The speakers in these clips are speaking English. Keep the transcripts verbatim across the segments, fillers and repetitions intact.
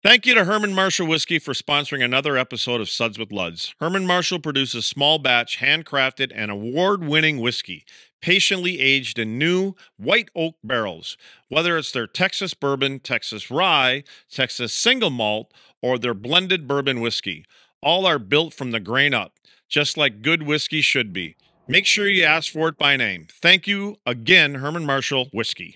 Thank you to Herman Marshall Whiskey for sponsoring another episode of Suds with Luds. Herman Marshall produces small batch, handcrafted, and award-winning whiskey, patiently aged in new white oak barrels. Whether it's their Texas bourbon, Texas rye, Texas single malt, or their blended bourbon whiskey, all are built from the grain up, just like good whiskey should be. Make sure you ask for it by name. Thank you again, Herman Marshall Whiskey.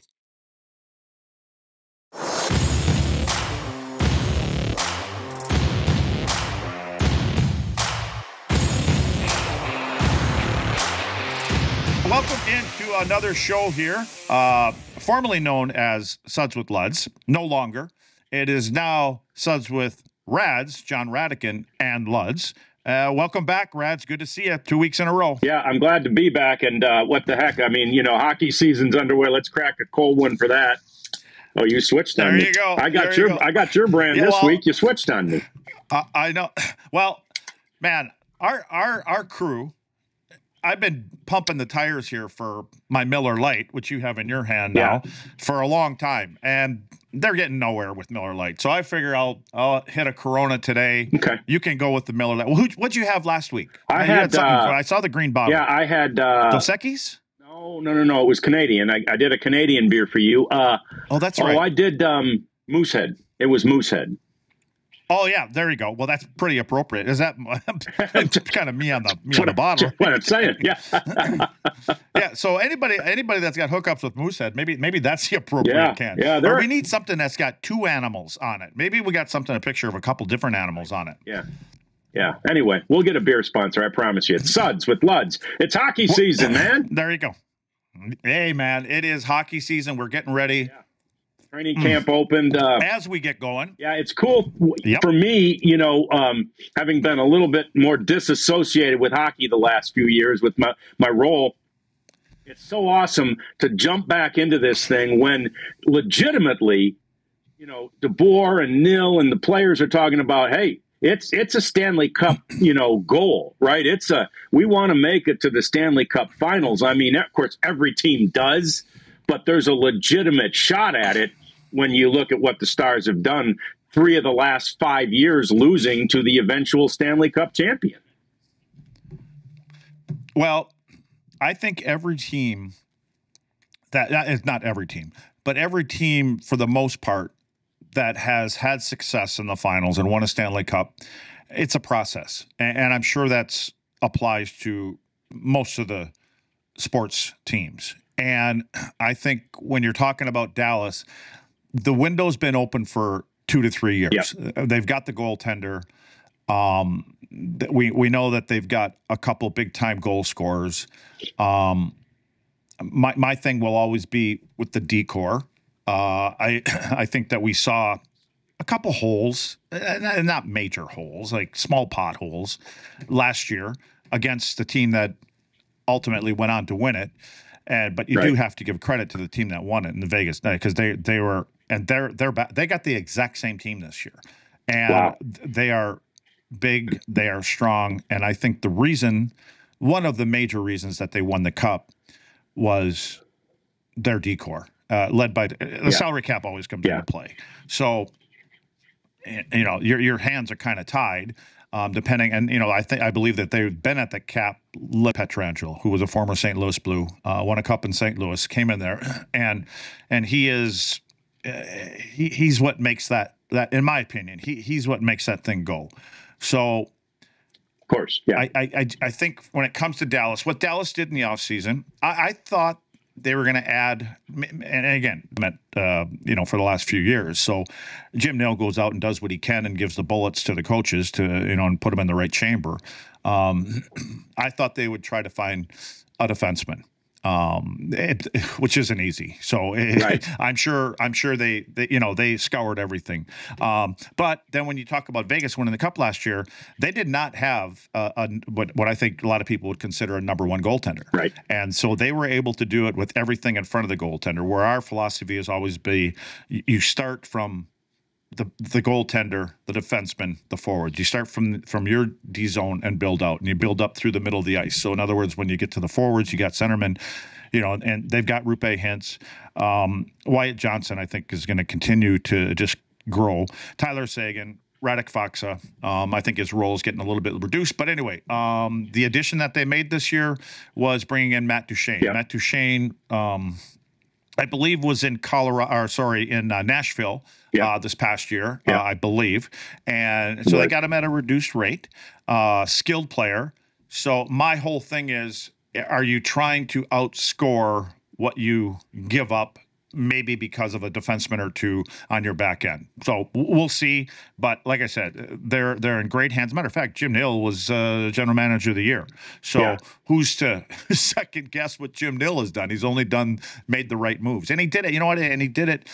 Welcome into another show here, uh, formerly known as Suds with Luds, no longer. It is now Suds with Rads, John Radican, and Luds. Uh, welcome back, Rads. Good to see you two weeks in a row. Yeah, I'm glad to be back, and uh, what the heck. I mean, you know, hockey season's underway. Let's crack a cold one for that. Oh, you switched on me. There you go. I got, your, you go. I got your brand yeah, this well, week. You switched on me. I, I know. Well, man, our, our, our crew... I've been pumping the tires here for my Miller Lite, which you have in your hand now, yeah. for a long time. And they're getting nowhere with Miller Lite. So I figure I'll I'll hit a Corona today. Okay. You can go with the Miller Lite. Well, who, what'd you have last week? I, I had, had something. Uh, I saw the green bottle. Yeah, I had... Uh, Dos Equis? No, no, no, no. It was Canadian. I, I did a Canadian beer for you. Uh, oh, that's right. Oh, I did um, Moosehead. It was Moosehead. Oh, yeah, there you go. Well, that's pretty appropriate. Is that kind of me on the, me on the bottle? What I'm saying, yeah. yeah, so anybody anybody that's got hookups with Moosehead, maybe maybe that's the appropriate yeah, can. Yeah, or we need something that's got two animals on it. Maybe we got something, a picture of a couple different animals on it. Yeah, yeah. Anyway, we'll get a beer sponsor, I promise you. It's Suds with Luds. It's hockey season, man. There you go. Hey, man, it is hockey season. We're getting ready. Yeah. Training camp mm. opened. Uh, As we get going. Yeah, it's cool. Yep. For me, you know, um, having been a little bit more disassociated with hockey the last few years with my, my role, it's so awesome to jump back into this thing when legitimately, you know, DeBoer and Neal and the players are talking about, hey, it's it's a Stanley Cup, you know, goal, right? It's a we want to make it to the Stanley Cup finals. I mean, of course, every team does, but there's a legitimate shot at it. When you look at what the Stars have done, three of the last five years losing to the eventual Stanley Cup champion. Well, I think every team that, that is not every team, but every team for the most part that has had success in the finals and won a Stanley Cup, it's a process. And, and I'm sure that's applies to most of the sports teams. And I think when you're talking about Dallas, the window's been open for two to three years. Yep. They've got the goaltender. Um, we we know that they've got a couple big time goal scorers. Um, my my thing will always be with the decor. Uh, I I think that we saw a couple holes, not major holes, like small potholes, last year against the team that ultimately went on to win it. And but you right. do have to give credit to the team that won it in the Vegas because they they were. And they're they're back. They got the exact same team this year, and wow. they are big. They are strong, and I think the reason, one of the major reasons that they won the cup, was their decor, uh, led by the yeah. salary cap always comes yeah. into play. So, you know, your your hands are kind of tied, um, depending. And you know, I think I believe that they've been at the cap. Petrangelo, who was a former Saint Louis Blue, uh, won a cup in Saint Louis, came in there, and and he is. Uh, he, he's what makes that, that in my opinion, he, he's what makes that thing go. So, of course, yeah. I, I, I think when it comes to Dallas, what Dallas did in the offseason, I, I thought they were going to add, and again, uh, you know, for the last few years. So Jim Neal goes out and does what he can and gives the bullets to the coaches to, you know, and put them in the right chamber. Um, I thought they would try to find a defenseman. Um, it, which isn't easy. So it, right. I'm sure, I'm sure they, they, you know, they scoured everything. Um, but then when you talk about Vegas winning the cup last year, they did not have uh, a, what, what I think a lot of people would consider a number one goaltender. Right. And so they were able to do it with everything in front of the goaltender, where our philosophy has always been, you start from the, the goaltender, the defenseman, the forward. You start from from your D zone and build out, and you build up through the middle of the ice. So in other words, when you get to the forwards, you got centermen, you know, and they've got Roope Hintz. Um, Wyatt Johnson, I think, is going to continue to just grow. Tyler Sagan, Radek Faksa, um, I think his role is getting a little bit reduced. But anyway, um, the addition that they made this year was bringing in Matt Duchene. Yeah. Matt Duchene, um, I believe, was in Colorado, or sorry, in uh, Nashville yeah. uh, this past year, yeah. uh, I believe. And so right. they got him at a reduced rate, uh, skilled player. So my whole thing is, are you trying to outscore what you give up? Maybe because of a defenseman or two on your back end. So we'll see. But like I said, they're they're in great hands. As a matter of fact, Jim Neal was uh, general manager of the year. So yeah. who's to second guess what Jim Neal has done? He's only done made the right moves, and he did it. You know what? And he did it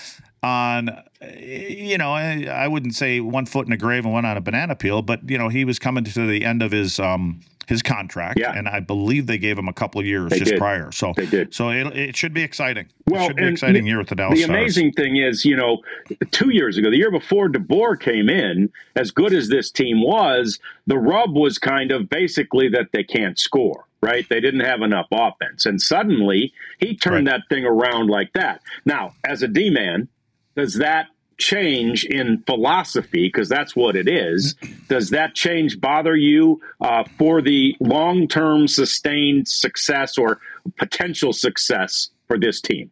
on, you know, I, I wouldn't say one foot in a grave and one on a banana peel, but you know, he was coming to the end of his um, his contract, yeah. and I believe they gave him a couple of years they just did. prior. So they did. So it, it should be exciting. Well, it should be an exciting the, year with the Dallas The Stars. Amazing thing is, you know, two years ago, the year before DeBoer came in, as good as this team was, the rub was kind of basically that they can't score, right? They didn't have enough offense. And suddenly, he turned right. that thing around like that. Now, as a D-man, does that change in philosophy, because that's what it is, does that change bother you uh, for the long-term sustained success or potential success for this team?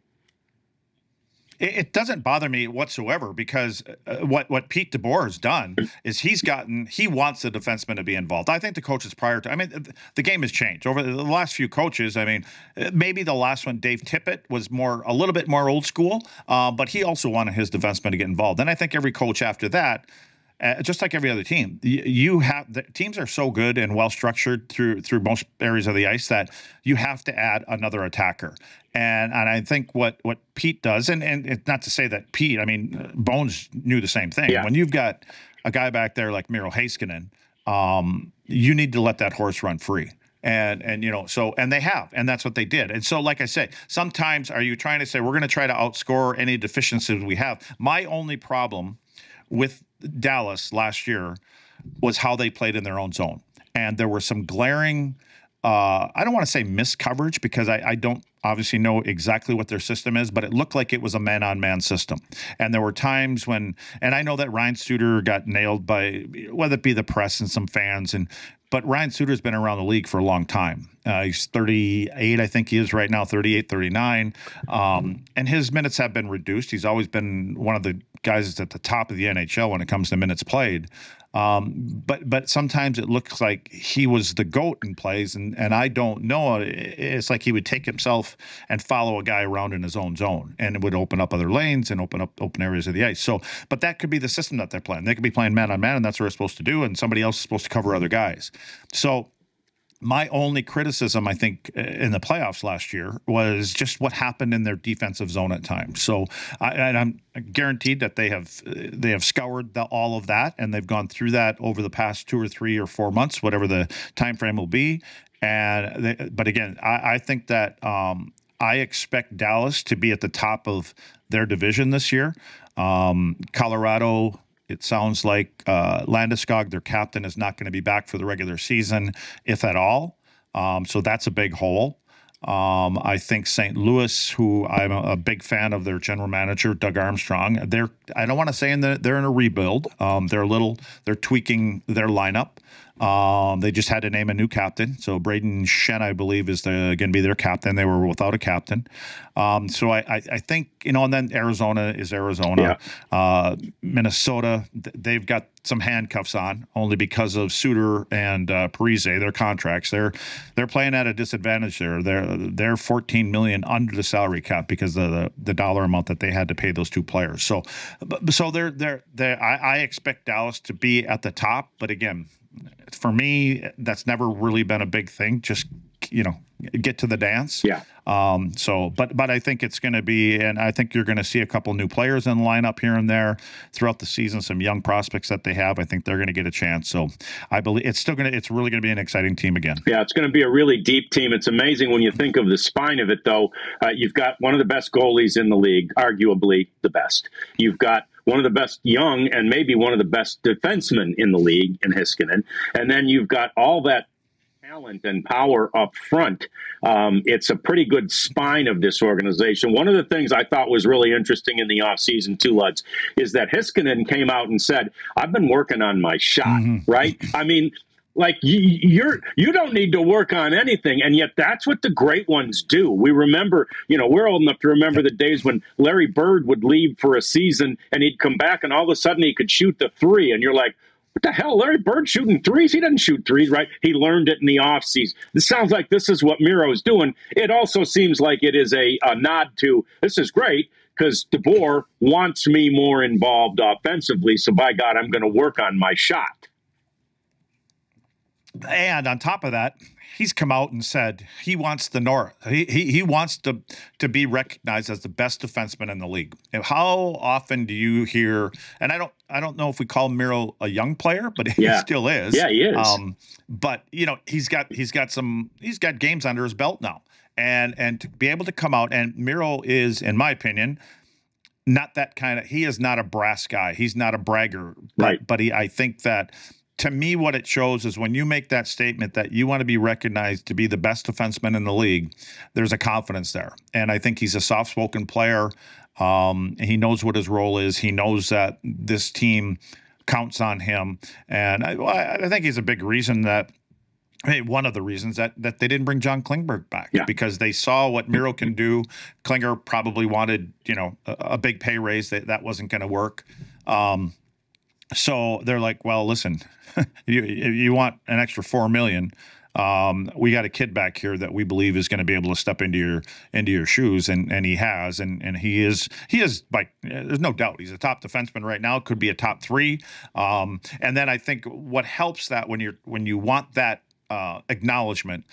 It doesn't bother me whatsoever, because uh, what what Pete DeBoer has done is he's gotten he wants the defenseman to be involved. I think the coaches prior to I mean the game has changed over the last few coaches. I mean, maybe the last one, Dave Tippett, was more a little bit more old school, uh, but he also wanted his defenseman to get involved. And I think every coach after that. Uh, just like every other team, you, you have the teams are so good and well structured through through most areas of the ice that you have to add another attacker. And and I think what what Pete does, and and it's not to say that Pete, I mean Bones knew the same thing. Yeah. When you've got a guy back there like Miro Heiskanen, um, you need to let that horse run free. And, and you know, so, and they have, and that's what they did. And so, like I say, sometimes are you trying to say, we're going to try to outscore any deficiencies we have? My only problem with Dallas last year was how they played in their own zone. And there were some glaring, uh, I don't want to say miscoverage, because I, I don't obviously know exactly what their system is, but it looked like it was a man-on-man system. And there were times when, and I know that Ryan Suter got nailed by, whether it be the press and some fans, and but Ryan Suter's been around the league for a long time. Uh, he's thirty-eight, I think he is right now, thirty-eight, thirty-nine. Um, and his minutes have been reduced. He's always been one of the guys that's at the top of the N H L when it comes to minutes played. Um, but but sometimes it looks like he was the GOAT in plays, and, and I don't know. It's like he would take himself and follow a guy around in his own zone, and it would open up other lanes and open up open areas of the ice. So, but that could be the system that they're playing. They could be playing man-on-man, and that's what they're supposed to do, and somebody else is supposed to cover other guys. So my only criticism, I think, in the playoffs last year was just what happened in their defensive zone at times. So I, and I'm guaranteed that they have they have scoured the, all of that, and they've gone through that over the past two or three or four months, whatever the time frame will be. And they, but again, I, I think that um, I expect Dallas to be at the top of their division this year. Um, Colorado. It sounds like uh, Landeskog, their captain, is not going to be back for the regular season, if at all. Um, so that's a big hole. Um, I think Saint Louis, who I'm a, a big fan of their general manager, Doug Armstrong, they're I don't want to say in the, they're in a rebuild. Um, they're a little, they're tweaking their lineup. Um, they just had to name a new captain. So Braden Shen, I believe, is going to be their captain. They were without a captain. Um, so I, I, I think, you know, and then Arizona is Arizona. Yeah. Uh, Minnesota, they've got some handcuffs on only because of Suter and uh, Parise, their contracts. They're they're playing at a disadvantage there. They're they're fourteen million dollars under the salary cap because of the, the dollar amount that they had to pay those two players. So, so they're they're they I, I expect Dallas to be at the top, but again, for me, that's never really been a big thing. Just, you know, get to the dance. Yeah. Um, so, but but I think it's going to be, and I think you're going to see a couple new players in the lineup here and there throughout the season. Some young prospects that they have, I think they're going to get a chance. So, I believe it's still going to, it's really going to be an exciting team again. Yeah, it's going to be a really deep team. It's amazing when you think of the spine of it, though. Uh, you've got one of the best goalies in the league, arguably the best. You've got one of the best young and maybe one of the best defensemen in the league in Heiskanen, and then you've got all that talent and power up front. Um, it's a pretty good spine of this organization. One of the things I thought was really interesting in the offseason, too, Lutz, is that Heiskanen came out and said, I've been working on my shot, mm-hmm. right? I mean, like, you're, you don't need to work on anything, and yet that's what the great ones do. We remember, you know, we're old enough to remember the days when Larry Bird would leave for a season, and he'd come back, and all of a sudden he could shoot the three, and you're like, what the hell? Larry Bird shooting threes? He doesn't shoot threes, right? He learned it in the offseason. This sounds like this is what Miro is doing. It also seems like it is a, a nod to, this is great, because DeBoer wants me more involved offensively, so by God, I'm going to work on my shot. And on top of that, he's come out and said he wants the Norris. He, he he wants to to be recognized as the best defenseman in the league. And how often do you hear? And I don't I don't know if we call Miro a young player, but he yeah. still is. Yeah, he is. Um, but you know he's got he's got some he's got games under his belt now, and and to be able to come out, and Miro is, in my opinion, not that kind of. He is not a brass guy. He's not a bragger. But, right. But he, I think that. To me, what it shows is when you make that statement that you want to be recognized to be the best defenseman in the league, there's a confidence there. And I think he's a soft-spoken player. Um, he knows what his role is. He knows that this team counts on him. And I, I think he's a big reason that Hey, one of the reasons that that they didn't bring John Klingberg back yeah. because they saw what Miro can do. Klinger probably wanted, you know, a, a big pay raise. That that wasn't going to work. Um, So they're like, well, listen, you you want an extra four million. Um, we got a kid back here that we believe is going to be able to step into your into your shoes, and and he has, and and he is he is like there's no doubt he's a top defenseman right now. Could be a top three. Um, and then I think what helps that when you're when you want that uh, acknowledgement,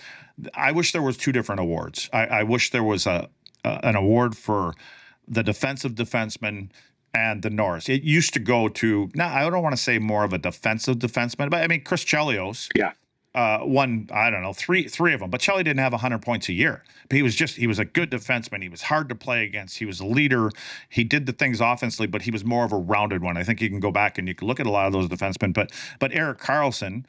I wish there was two different awards. I, I wish there was a, a an award for the defensive defenseman. And the Norris. It used to go to, now I don't want to say more of a defensive defenseman, but I mean, Chris Chelios yeah. uh, won, I don't know, three three of them. But Cheli didn't have one hundred points a year. But he was just, he was a good defenseman. He was hard to play against. He was a leader. He did the things offensively, but he was more of a rounded one. I think you can go back and you can look at a lot of those defensemen. But, but Erik Karlsson,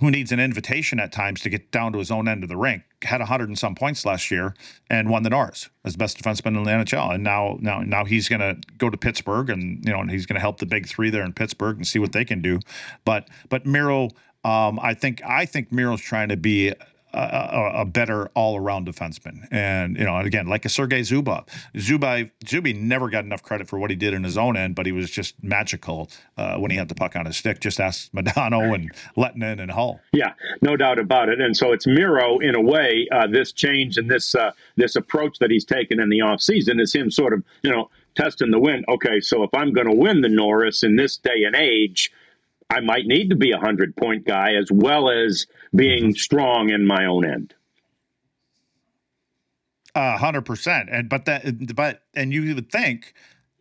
who needs an invitation at times to get down to his own end of the rink, had one hundred and some points last year and won the Norris as best defenseman in the N H L. And now now, now he's going to go to Pittsburgh, and you know, and he's going to help the big three there in Pittsburgh and see what they can do. But but Miro, um, I think I think Miro's trying to be a, a, a better all-around defenseman. And, you know, and again, like a Sergei Zubov. Zubai, Zubi never got enough credit for what he did in his own end, but he was just magical uh, when he had the puck on his stick. Just ask Modano and Lettinen and Hull. Yeah, no doubt about it. And so it's Miro, in a way, uh, this change and this uh, this approach that he's taken in the offseason is him sort of, you know, testing the wind. Okay, so if I'm going to win the Norris in this day and age, I might need to be a hundred-point guy as well as being strong in my own end. A hundred percent, and but that, but and you would think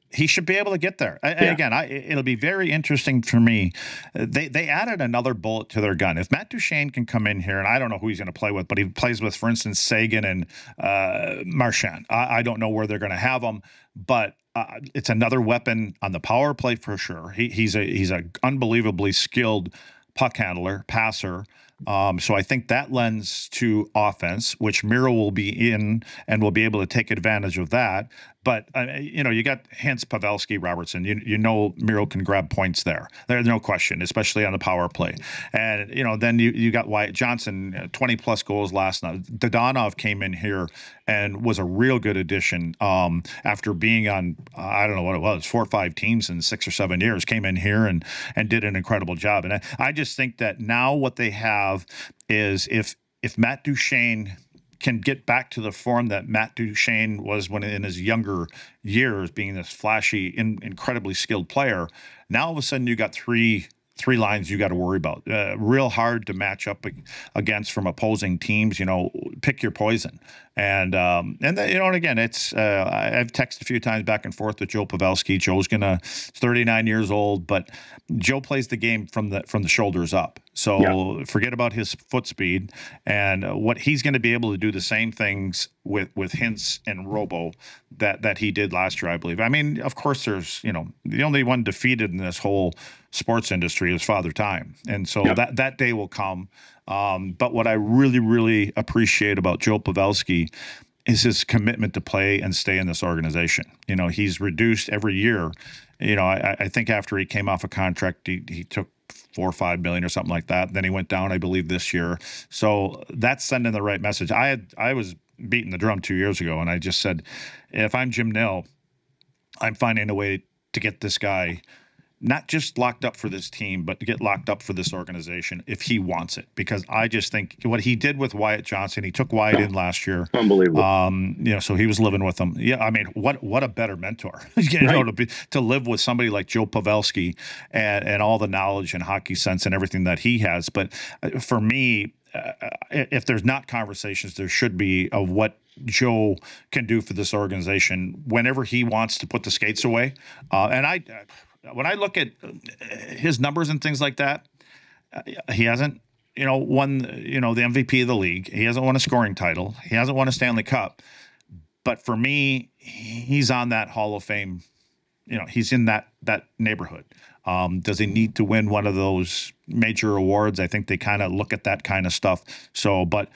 he should be able to get there. And yeah. again, I, it'll be very interesting for me. They they added another bullet to their gun. If Matt Duchene can come in here, and I don't know who he's going to play with, but he plays with, for instance, Sagan and uh, Marchand. I, I don't know where they're going to have him, but. Uh, it's another weapon on the power play for sure. He, he's a he's a unbelievably skilled puck handler, passer. Um, so I think that lends to offense, which Miro will be in and will be able to take advantage of that. But, uh, you know, you got Hintz, Pavelski, Robertson. You you know Miro can grab points there. There's no question, especially on the power play. And, you know, then you, you got Wyatt Johnson, twenty-plus goals last night. Dodonov came in here and was a real good addition um, after being on, uh, I don't know what it was, four or five teams in six or seven years, came in here and, and did an incredible job. And I, I just think that now what they have is if if Matt Duchene can get back to the form that Matt Duchene was when in his younger years, being this flashy, in, incredibly skilled player. Now all of a sudden you got three three lines you got to worry about. Uh, real hard to match up against from opposing teams. You know, pick your poison. And um, and the, you know, and again, it's uh, I've texted a few times back and forth with Joe Pavelski. Joe's gonna thirty-nine years old, but Joe plays the game from the from the shoulders up. So yeah. forget about his foot speed and what he's going to be able to do the same things with, with Hintz and Robo that, that he did last year, I believe. I mean, of course, there's, you know, the only one defeated in this whole sports industry is Father Time. And so yeah. that, that day will come. Um, but what I really, really appreciate about Joe Pavelski is his commitment to play and stay in this organization. You know, he's reduced every year. You know, I, I think after he came off a contract, he, he took four or five million or something like that. Then he went down, I believe, this year. So that's sending the right message. I had I was beating the drum two years ago, and I just said, if I'm Jim Nill, I'm finding a way to get this guy not just locked up for this team, but to get locked up for this organization if he wants it. Because I just think what he did with Wyatt Johnson, he took Wyatt in last year. Unbelievable. Um, you know, so he was living with him. Yeah, I mean, what what a better mentor, you know, right. to, be, to live with somebody like Joe Pavelski and, and all the knowledge and hockey sense and everything that he has. But for me, uh, if there's not conversations, there should be of what Joe can do for this organization whenever he wants to put the skates away. Uh, and I... When I look at his numbers and things like that, he hasn't, you know, won, you know, the M V P of the league. He hasn't won a scoring title. He hasn't won a Stanley Cup. But for me, he's on that Hall of Fame. You know, he's in that that neighborhood. Um, does he need to win one of those major awards? I think they kind of look at that kind of stuff. So, but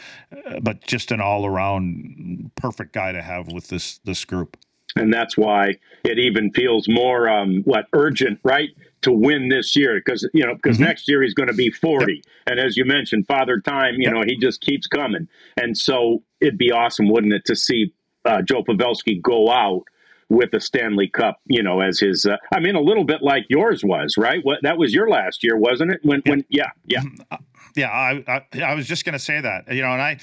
but just an all around perfect guy to have with this this group. And that's why it even feels more, um, what, urgent, right, to win this year. Because, you know, because mm-hmm. next year he's going to be forty. Yep. And as you mentioned, Father Time, you yep. know, he just keeps coming. And so it'd be awesome, wouldn't it, to see uh, Joe Pavelski go out with a Stanley Cup, you know, as his, uh, I mean, a little bit like yours was, right? What, that was your last year, wasn't it? When, yep. when, yeah, yeah. Uh, yeah, I, I, I was just going to say that, you know, and I,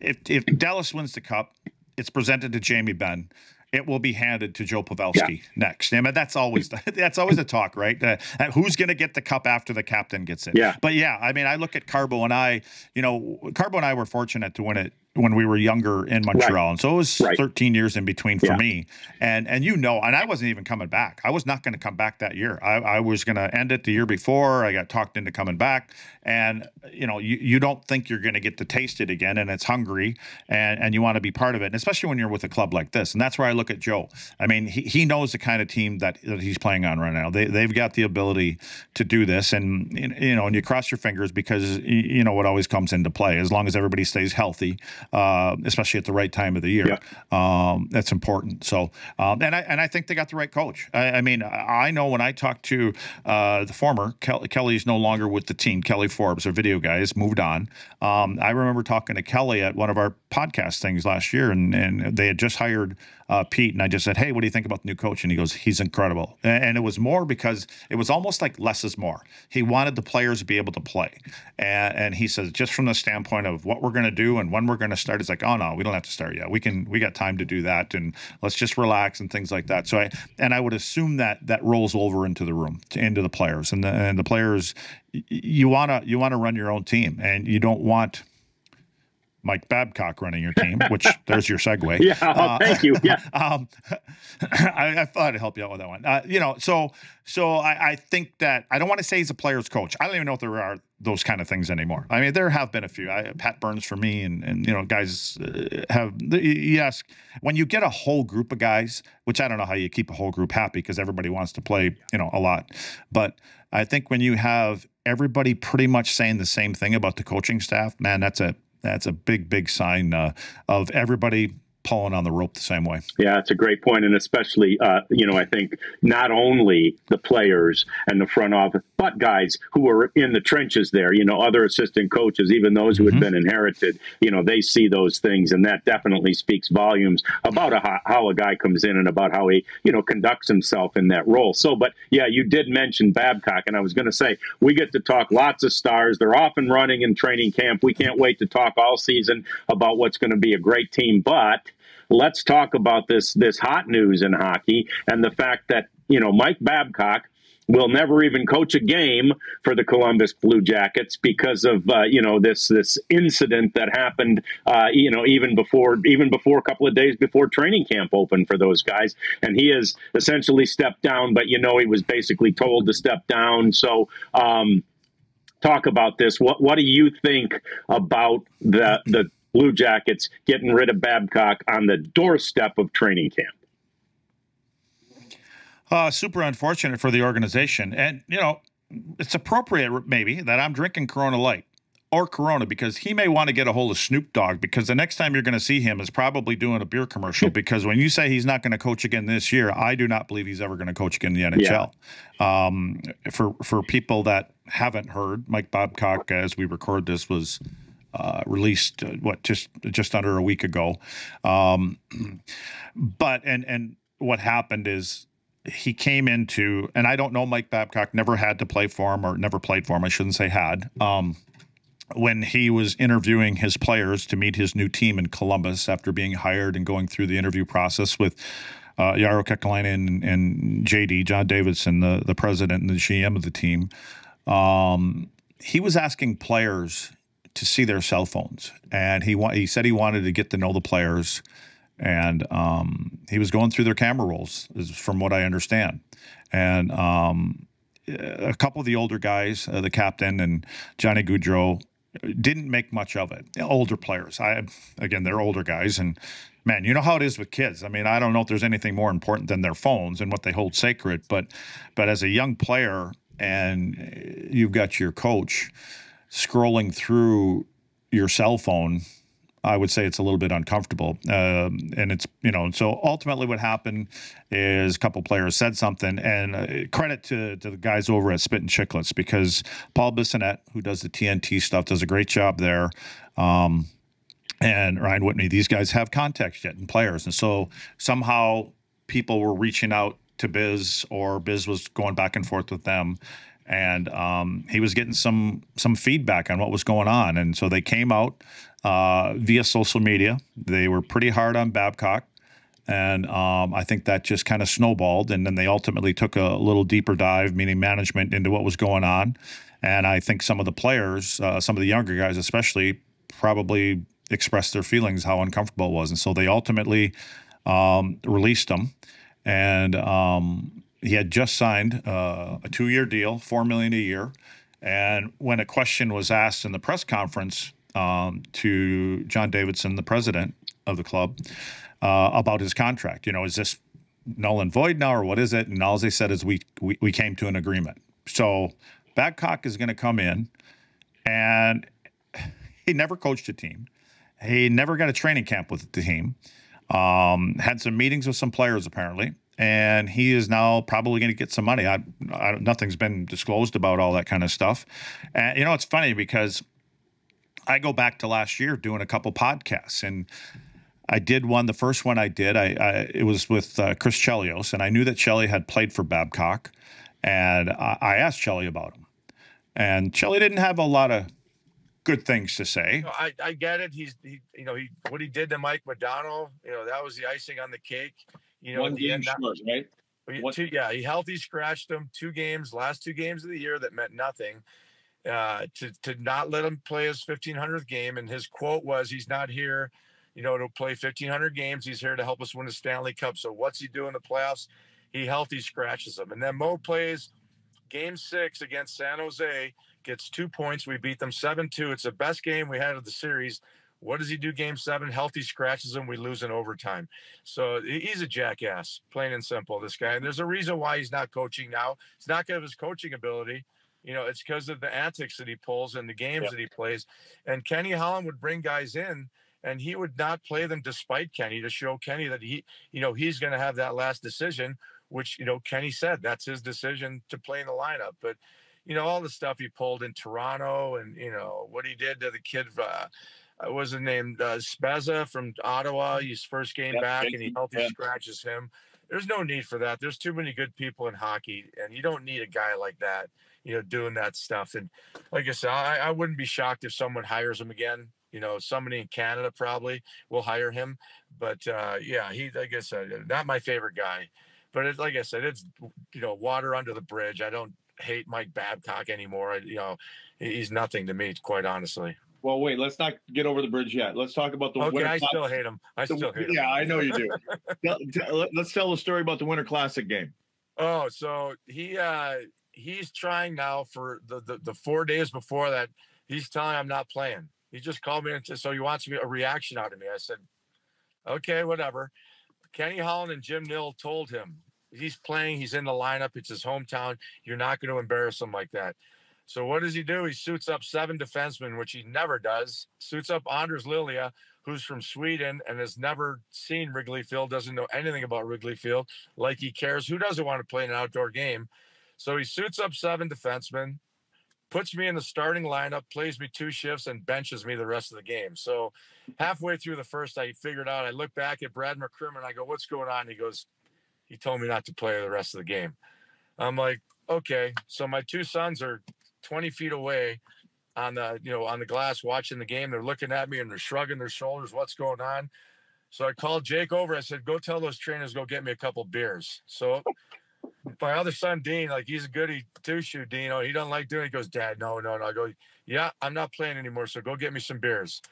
if, if Dallas wins the Cup, it's presented to Jamie Benn. It will be handed to Joe Pavelski yeah. next. I mean, that's always the, that's always the talk, right? Uh, who's going to get the cup after the captain gets it? Yeah. But yeah, I mean, I look at Carbo and I, you know, Carbo and I were fortunate to win it when we were younger in Montreal, right. and so it was right. thirteen years in between for yeah. me. And and you know, and I wasn't even coming back. I was not going to come back that year. I, I was going to end it the year before. I got talked into coming back, and you know, you, you don't think you're going to get to taste it again, and it's hungry, and and you want to be part of it, and especially when you're with a club like this. And that's where I look at Joe. I mean, he he knows the kind of team that, that he's playing on right now. They they've got the ability to do this, and you know, and you cross your fingers because you know what always comes into play. As long as everybody stays healthy. Uh, especially at the right time of the year. Yeah. Um, that's important. So, um, and I and I think they got the right coach. I, I mean, I know when I talked to uh, the former, Kel- Kelly's no longer with the team, Kelly Forbes, our video guy, has moved on. Um, I remember talking to Kelly at one of our podcast things last year, and, and they had just hired uh, Pete, and I just said, hey, what do you think about the new coach? And he goes, he's incredible. And, and it was more because it was almost like less is more. He wanted the players to be able to play. And, and he says, just from the standpoint of what we're going to do and when we're going to start, it's like, oh no, we don't have to start yet. We can, we got time to do that, and let's just relax and things like that. So I, and I would assume that that rolls over into the room, into the players, and the and the players, you wanna you wanna run your own team, and you don't want Mike Babcock running your team, which there's your segue. Yeah, uh, thank you. Yeah, um, I, I thought I'd help you out with that one. Uh, you know, so so I, I think that I don't want to say he's a player's coach. I don't even know if there are those kind of things anymore. I mean, there have been a few. I, Pat Burns for me, and and you know, guys uh, have yes. When you get a whole group of guys, which I don't know how you keep a whole group happy because everybody wants to play, you know, a lot. But I think when you have everybody pretty much saying the same thing about the coaching staff, man, that's a That's a big, big sign uh, of everybody pulling on the rope the same way. Yeah, it's a great point. And especially, uh, you know, I think not only the players and the front office, but guys who are in the trenches there, you know, other assistant coaches, even those who mm-hmm. had been inherited, you know, they see those things. And that definitely speaks volumes about a, how a guy comes in and about how he, you know, conducts himself in that role. So, but yeah, you did mention Babcock. And I was going to say, we get to talk lots of stars. They're off and running in training camp. We can't wait to talk all season about what's going to be a great team. But let's talk about this this hot news in hockey and the fact that, you know, Mike Babcock will never even coach a game for the Columbus Blue Jackets because of, uh, you know, this this incident that happened, uh, you know, even before even before a couple of days before training camp opened for those guys. And he has essentially stepped down, but, you know, he was basically told to step down. So um, talk about this. What, what do you think about the the Blue Jackets getting rid of Babcock on the doorstep of training camp? Uh, super unfortunate for the organization. And, you know, it's appropriate maybe that I'm drinking Corona Light or Corona, because he may want to get a hold of Snoop Dogg, because the next time you're going to see him is probably doing a beer commercial, because when you say he's not going to coach again this year, I do not believe he's ever going to coach again in the N H L. Yeah. Um, for, for people that haven't heard, Mike Babcock, as we record this, was uh, released, uh, what, just just under a week ago. Um, but and and what happened is, he came into, and I don't know, Mike Babcock never had to play for him or never played for him. I shouldn't say had. Um, when he was interviewing his players to meet his new team in Columbus after being hired and going through the interview process with uh, Jaaro Kekalainen and, and J D, John Davidson, the, the president and the G M of the team, um, he was asking players to see their cell phones. And he wa- he said he wanted to get to know the players. And um, he was going through their camera rolls, is from what I understand. And um, a couple of the older guys, uh, the captain and Johnny Gaudreau, didn't make much of it. Older players. I Again, they're older guys. And, man, you know how it is with kids. I mean, I don't know if there's anything more important than their phones and what they hold sacred. But, but as a young player and you've got your coach scrolling through your cell phone, I would say it's a little bit uncomfortable. Um, and it's, you know, so ultimately what happened is a couple players said something, and uh, credit to, to the guys over at Spit and Chicklets, because Paul Bissonnette, who does the T N T stuff, does a great job there. Um, and Ryan Whitney, these guys have context yet in players. And so somehow people were reaching out to Biz, or Biz was going back and forth with them. And um, he was getting some some feedback on what was going on. And so they came out uh, via social media. They were pretty hard on Babcock. And um, I think that just kind of snowballed. And then they ultimately took a little deeper dive, meaning management, into what was going on. And I think some of the players, uh, some of the younger guys especially, probably expressed their feelings, how uncomfortable it was. And so they ultimately um, released him. And um, he had just signed uh, a two-year deal, four million dollars a year. And when a question was asked in the press conference um, to John Davidson, the president of the club, uh, about his contract, you know, is this null and void now or what is it? And all they said is we we, we came to an agreement. So Babcock is going to come in, and he never coached a team. He never got a training camp with the team. Um, had some meetings with some players apparently. And he is now probably going to get some money. I, I, nothing's been disclosed about all that kind of stuff. And, you know, it's funny because I go back to last year doing a couple podcasts. And I did one. The first one I did, I, I it was with uh, Chris Chelios. And I knew that Chelly had played for Babcock. And I, I asked Chelly about him. And Chelly didn't have a lot of good things to say. No, I, I get it. He's, he, you know, he, what he did to Mike Modano, you know, that was the icing on the cake. You know, one at the end, short, right? Two, yeah, he healthy scratched him two games, last two games of the year that meant nothing. Uh, to to not let him play his fifteen hundredth game, and his quote was, "He's not here, you know, to play fifteen hundred games. He's here to help us win the Stanley Cup." So what's he doing in the playoffs? He healthy scratches him, and then Mo plays Game Six against San Jose, gets two points. We beat them seven two. It's the best game we had of the series. What does he do game seven? Healthy scratches him. We lose in overtime. So he's a jackass, plain and simple, this guy. And there's a reason why he's not coaching now. It's not because of his coaching ability. You know, it's because of the antics that he pulls and the games yeah. that he plays. And Kenny Holland would bring guys in, and he would not play them despite Kenny, to show Kenny that he, you know, he's going to have that last decision, which, you know, Kenny said that's his decision to play in the lineup. But, you know, all the stuff he pulled in Toronto and, you know, what he did to the kid uh, – What was his name? Uh, Spezza from Ottawa. His first game yep. back, and he healthy yep. scratches him. There's no need for that. There's too many good people in hockey, and you don't need a guy like that, you know, doing that stuff. And like I said, I, I wouldn't be shocked if someone hires him again. You know, somebody in Canada probably will hire him. But, uh, yeah, he, like I said, not my favorite guy. But it's, like I said, it's, you know, water under the bridge. I don't hate Mike Babcock anymore. I, you know, he's nothing to me, quite honestly. Well, wait, let's not get over the bridge yet. Let's talk about the okay, Winter Classic. I still hate him. I the, still hate yeah, him. Yeah, I know you do. tell, tell, let's tell the story about the Winter Classic game. Oh, so he uh, he's trying now for the, the, the four days before that. He's telling me I'm not playing. He just called me, and t- so he wants me a reaction out of me. I said, okay, whatever. Kenny Holland and Jim Nill told him, he's playing, he's in the lineup, it's his hometown, you're not going to embarrass him like that. So what does he do? He suits up seven defensemen, which he never does. Suits up Anders Lilja, who's from Sweden and has never seen Wrigley Field, doesn't know anything about Wrigley Field, like he cares. Who doesn't want to play an outdoor game? So he suits up seven defensemen, puts me in the starting lineup, plays me two shifts, and benches me the rest of the game. So halfway through the first, I figured out, I look back at Brad McCrimmon, I go, what's going on? He goes, he told me not to play the rest of the game. I'm like, okay. So my two sons are twenty feet away on the, you know, on the glass watching the game. They're looking at me and they're shrugging their shoulders. What's going on? So I called Jake over. I said, go tell those trainers, go get me a couple beers. So my other son, Dean, like he's a goody two-shoe, Dino. He doesn't like doing it. He goes, Dad, no, no, no. I go, yeah, I'm not playing anymore. So go get me some beers.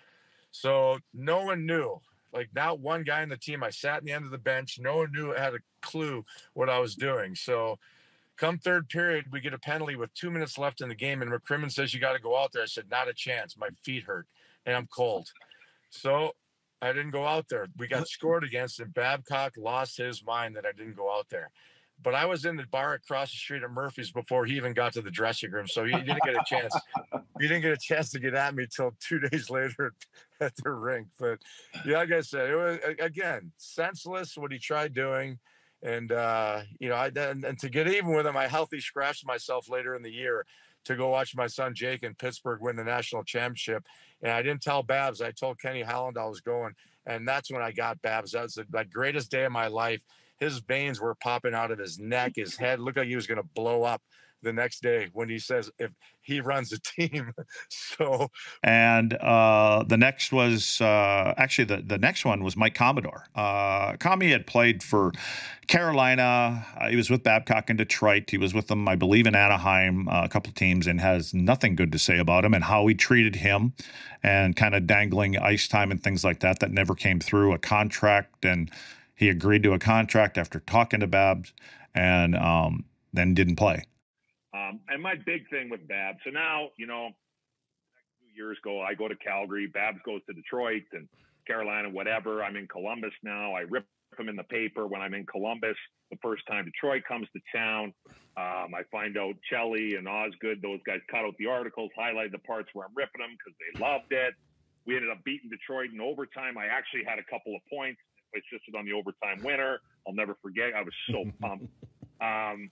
So no one knew, like not one guy on the team. I sat in the end of the bench. No one knew, had a clue what I was doing. So come third period, we get a penalty with two minutes left in the game, and McCrimmon says, you got to go out there. I said, not a chance. My feet hurt, and I'm cold. So I didn't go out there. We got scored against, and Babcock lost his mind that I didn't go out there. But I was in the bar across the street at Murphy's before he even got to the dressing room, so he didn't get a chance. He didn't get a chance to get at me till two days later at the rink. But, yeah, like I said, it was, again, senseless what he tried doing. And, uh, you know, I, and, and to get even with him, I healthy scratched myself later in the year to go watch my son Jake in Pittsburgh win the national championship. And I didn't tell Babs. I told Kenny Holland I was going. And that's when I got Babs. That was the, the greatest day of my life. His veins were popping out of his neck. His head looked like he was going to blow up the next day when he says if he runs a team. So, and uh, the next was uh, actually the, the next one was Mike Commodore. Uh, Commie had played for Carolina. Uh, he was with Babcock in Detroit. He was with them, I believe, in Anaheim, uh, a couple teams, and has nothing good to say about him and how he treated him and kind of dangling ice time and things like that that never came through, a contract, and he agreed to a contract after talking to Babs, and um, then didn't play. Um, and my big thing with Babs, so now, you know, two years ago, I go to Calgary, Babs goes to Detroit and Carolina, whatever. I'm in Columbus now. I rip him in the paper when I'm in Columbus. The first time Detroit comes to town, um, I find out Chelly and Osgood, those guys cut out the articles, highlighted the parts where I'm ripping them because they loved it. We ended up beating Detroit in overtime. I actually had a couple of points. It's just on the overtime winner. I'll never forget. I was so pumped. Um,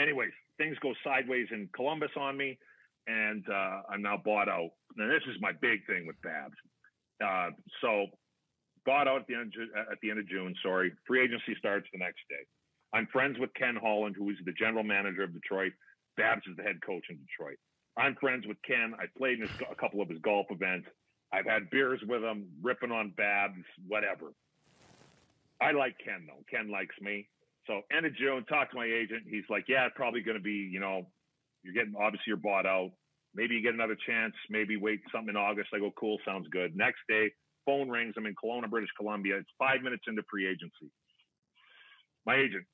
anyways, things go sideways in Columbus on me, and uh, I'm now bought out. Now, this is my big thing with Babs. Uh, so bought out at the, end of, at the end of June, sorry. Free agency starts the next day. I'm friends with Ken Holland, who is the general manager of Detroit. Babs is the head coach in Detroit. I'm friends with Ken. I played in his, a couple of his golf events. I've had beers with him, ripping on Babs, whatever. I like Ken, though. Ken likes me. So end of June, talk to my agent. He's like, yeah, probably going to be, you know, you're getting, obviously you're bought out. Maybe you get another chance. Maybe wait something in August. I go, cool, sounds good. Next day, phone rings. I'm in Kelowna, British Columbia. It's five minutes into free agency. My agent,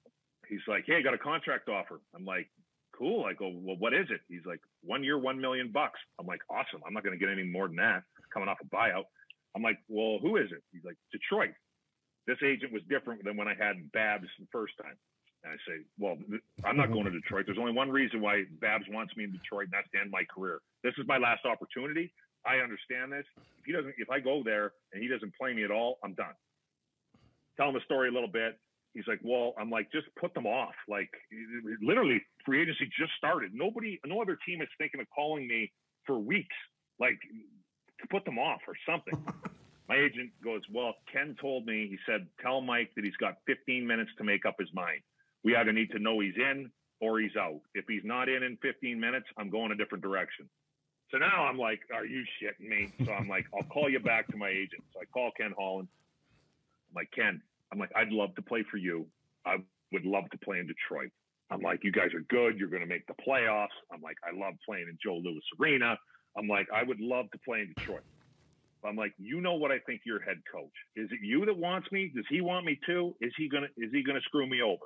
he's like, hey, I got a contract offer. I'm like, cool. I go, well, what is it? He's like, one year, one million bucks. I'm like, awesome. I'm not going to get any more than that coming off a buyout. I'm like, well, who is it? He's like, Detroit. This agent was different than when I had Babs the first time. And I say, well, I'm not going to Detroit. There's only one reason why Babs wants me in Detroit, and that's to end my career. This is my last opportunity. I understand this. If he doesn't, if I go there and he doesn't play me at all, I'm done. Tell him the story a little bit. He's like, well, I'm like, just put them off. Like, literally, free agency just started. Nobody, no other team is thinking of calling me for weeks. Like, put them off or something. My agent goes, well, Ken told me, he said, tell Mike that he's got fifteen minutes to make up his mind. We either need to know he's in or he's out. If he's not in in fifteen minutes, I'm going a different direction. So now I'm like, are you shitting me? So I'm like, I'll call you back to my agent. So I call Ken Holland. I'm like, Ken, I'm like, I'd love to play for you. I would love to play in Detroit. I'm like, you guys are good. You're going to make the playoffs. I'm like, I love playing in Joe Louis Arena. I'm like, I would love to play in Detroit. I'm like, you know what I think your head coach. Is it you that wants me? Does he want me too? Is he gonna is he gonna screw me over?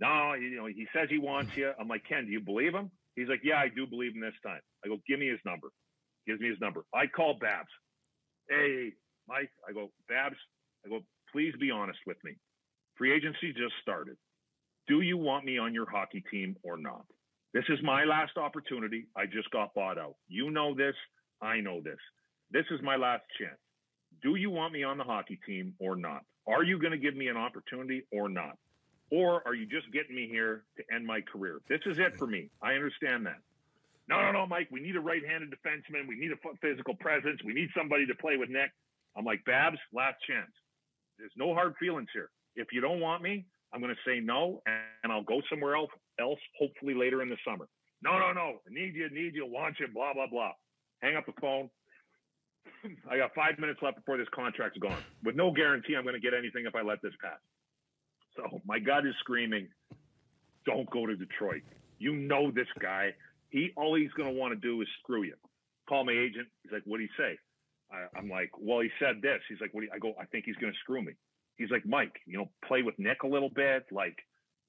No, you know, he says he wants you. I'm like, Ken, do you believe him? He's like, yeah, I do believe him this time. I go, give me his number. Gives me his number. I call Babs. Hey, Mike. I go, Babs, I go, please be honest with me. Free agency just started. Do you want me on your hockey team or not? This is my last opportunity. I just got bought out. You know this. I know this. This is my last chance. Do you want me on the hockey team or not? Are you going to give me an opportunity or not? Or are you just getting me here to end my career? This is it for me. I understand that. No, no, no, Mike. We need a right-handed defenseman. We need a physical presence. We need somebody to play with Nick. I'm like, Babs, last chance. There's no hard feelings here. If you don't want me, I'm going to say no, and I'll go somewhere else, else, hopefully later in the summer. No, no, no. I need you, need you, want you, blah, blah, blah. Hang up the phone. I got five minutes left before this contract's gone. With no guarantee I'm going to get anything if I let this pass. So my gut is screaming, don't go to Detroit. You know this guy. He all he's going to want to do is screw you. Call my agent. He's like, what did he say? I, I'm like, well, he said this. He's like, what do you, I go, I think he's going to screw me. He's like, Mike, you know, play with Nick a little bit. Like,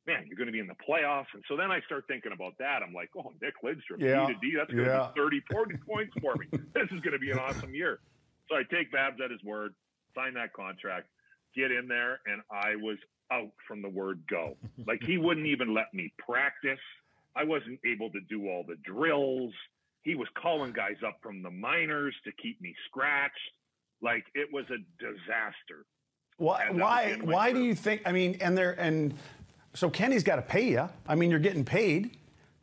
man, you're going to be in the playoffs. And so then I start thinking about that. I'm like, oh, Nick Lidstrom, yeah. D to D, that's going to yeah. be thirty, forty points for me. This is going to be an awesome year. So I take Babs at his word, sign that contract, get in there, and I was out from the word go. Like, he wouldn't even let me practice. I wasn't able to do all the drills. He was calling guys up from the minors to keep me scratched. Like, it was a disaster. Why? Why? Why do you think? I mean, and there, and so Kenny's got to pay you. I mean, you're getting paid.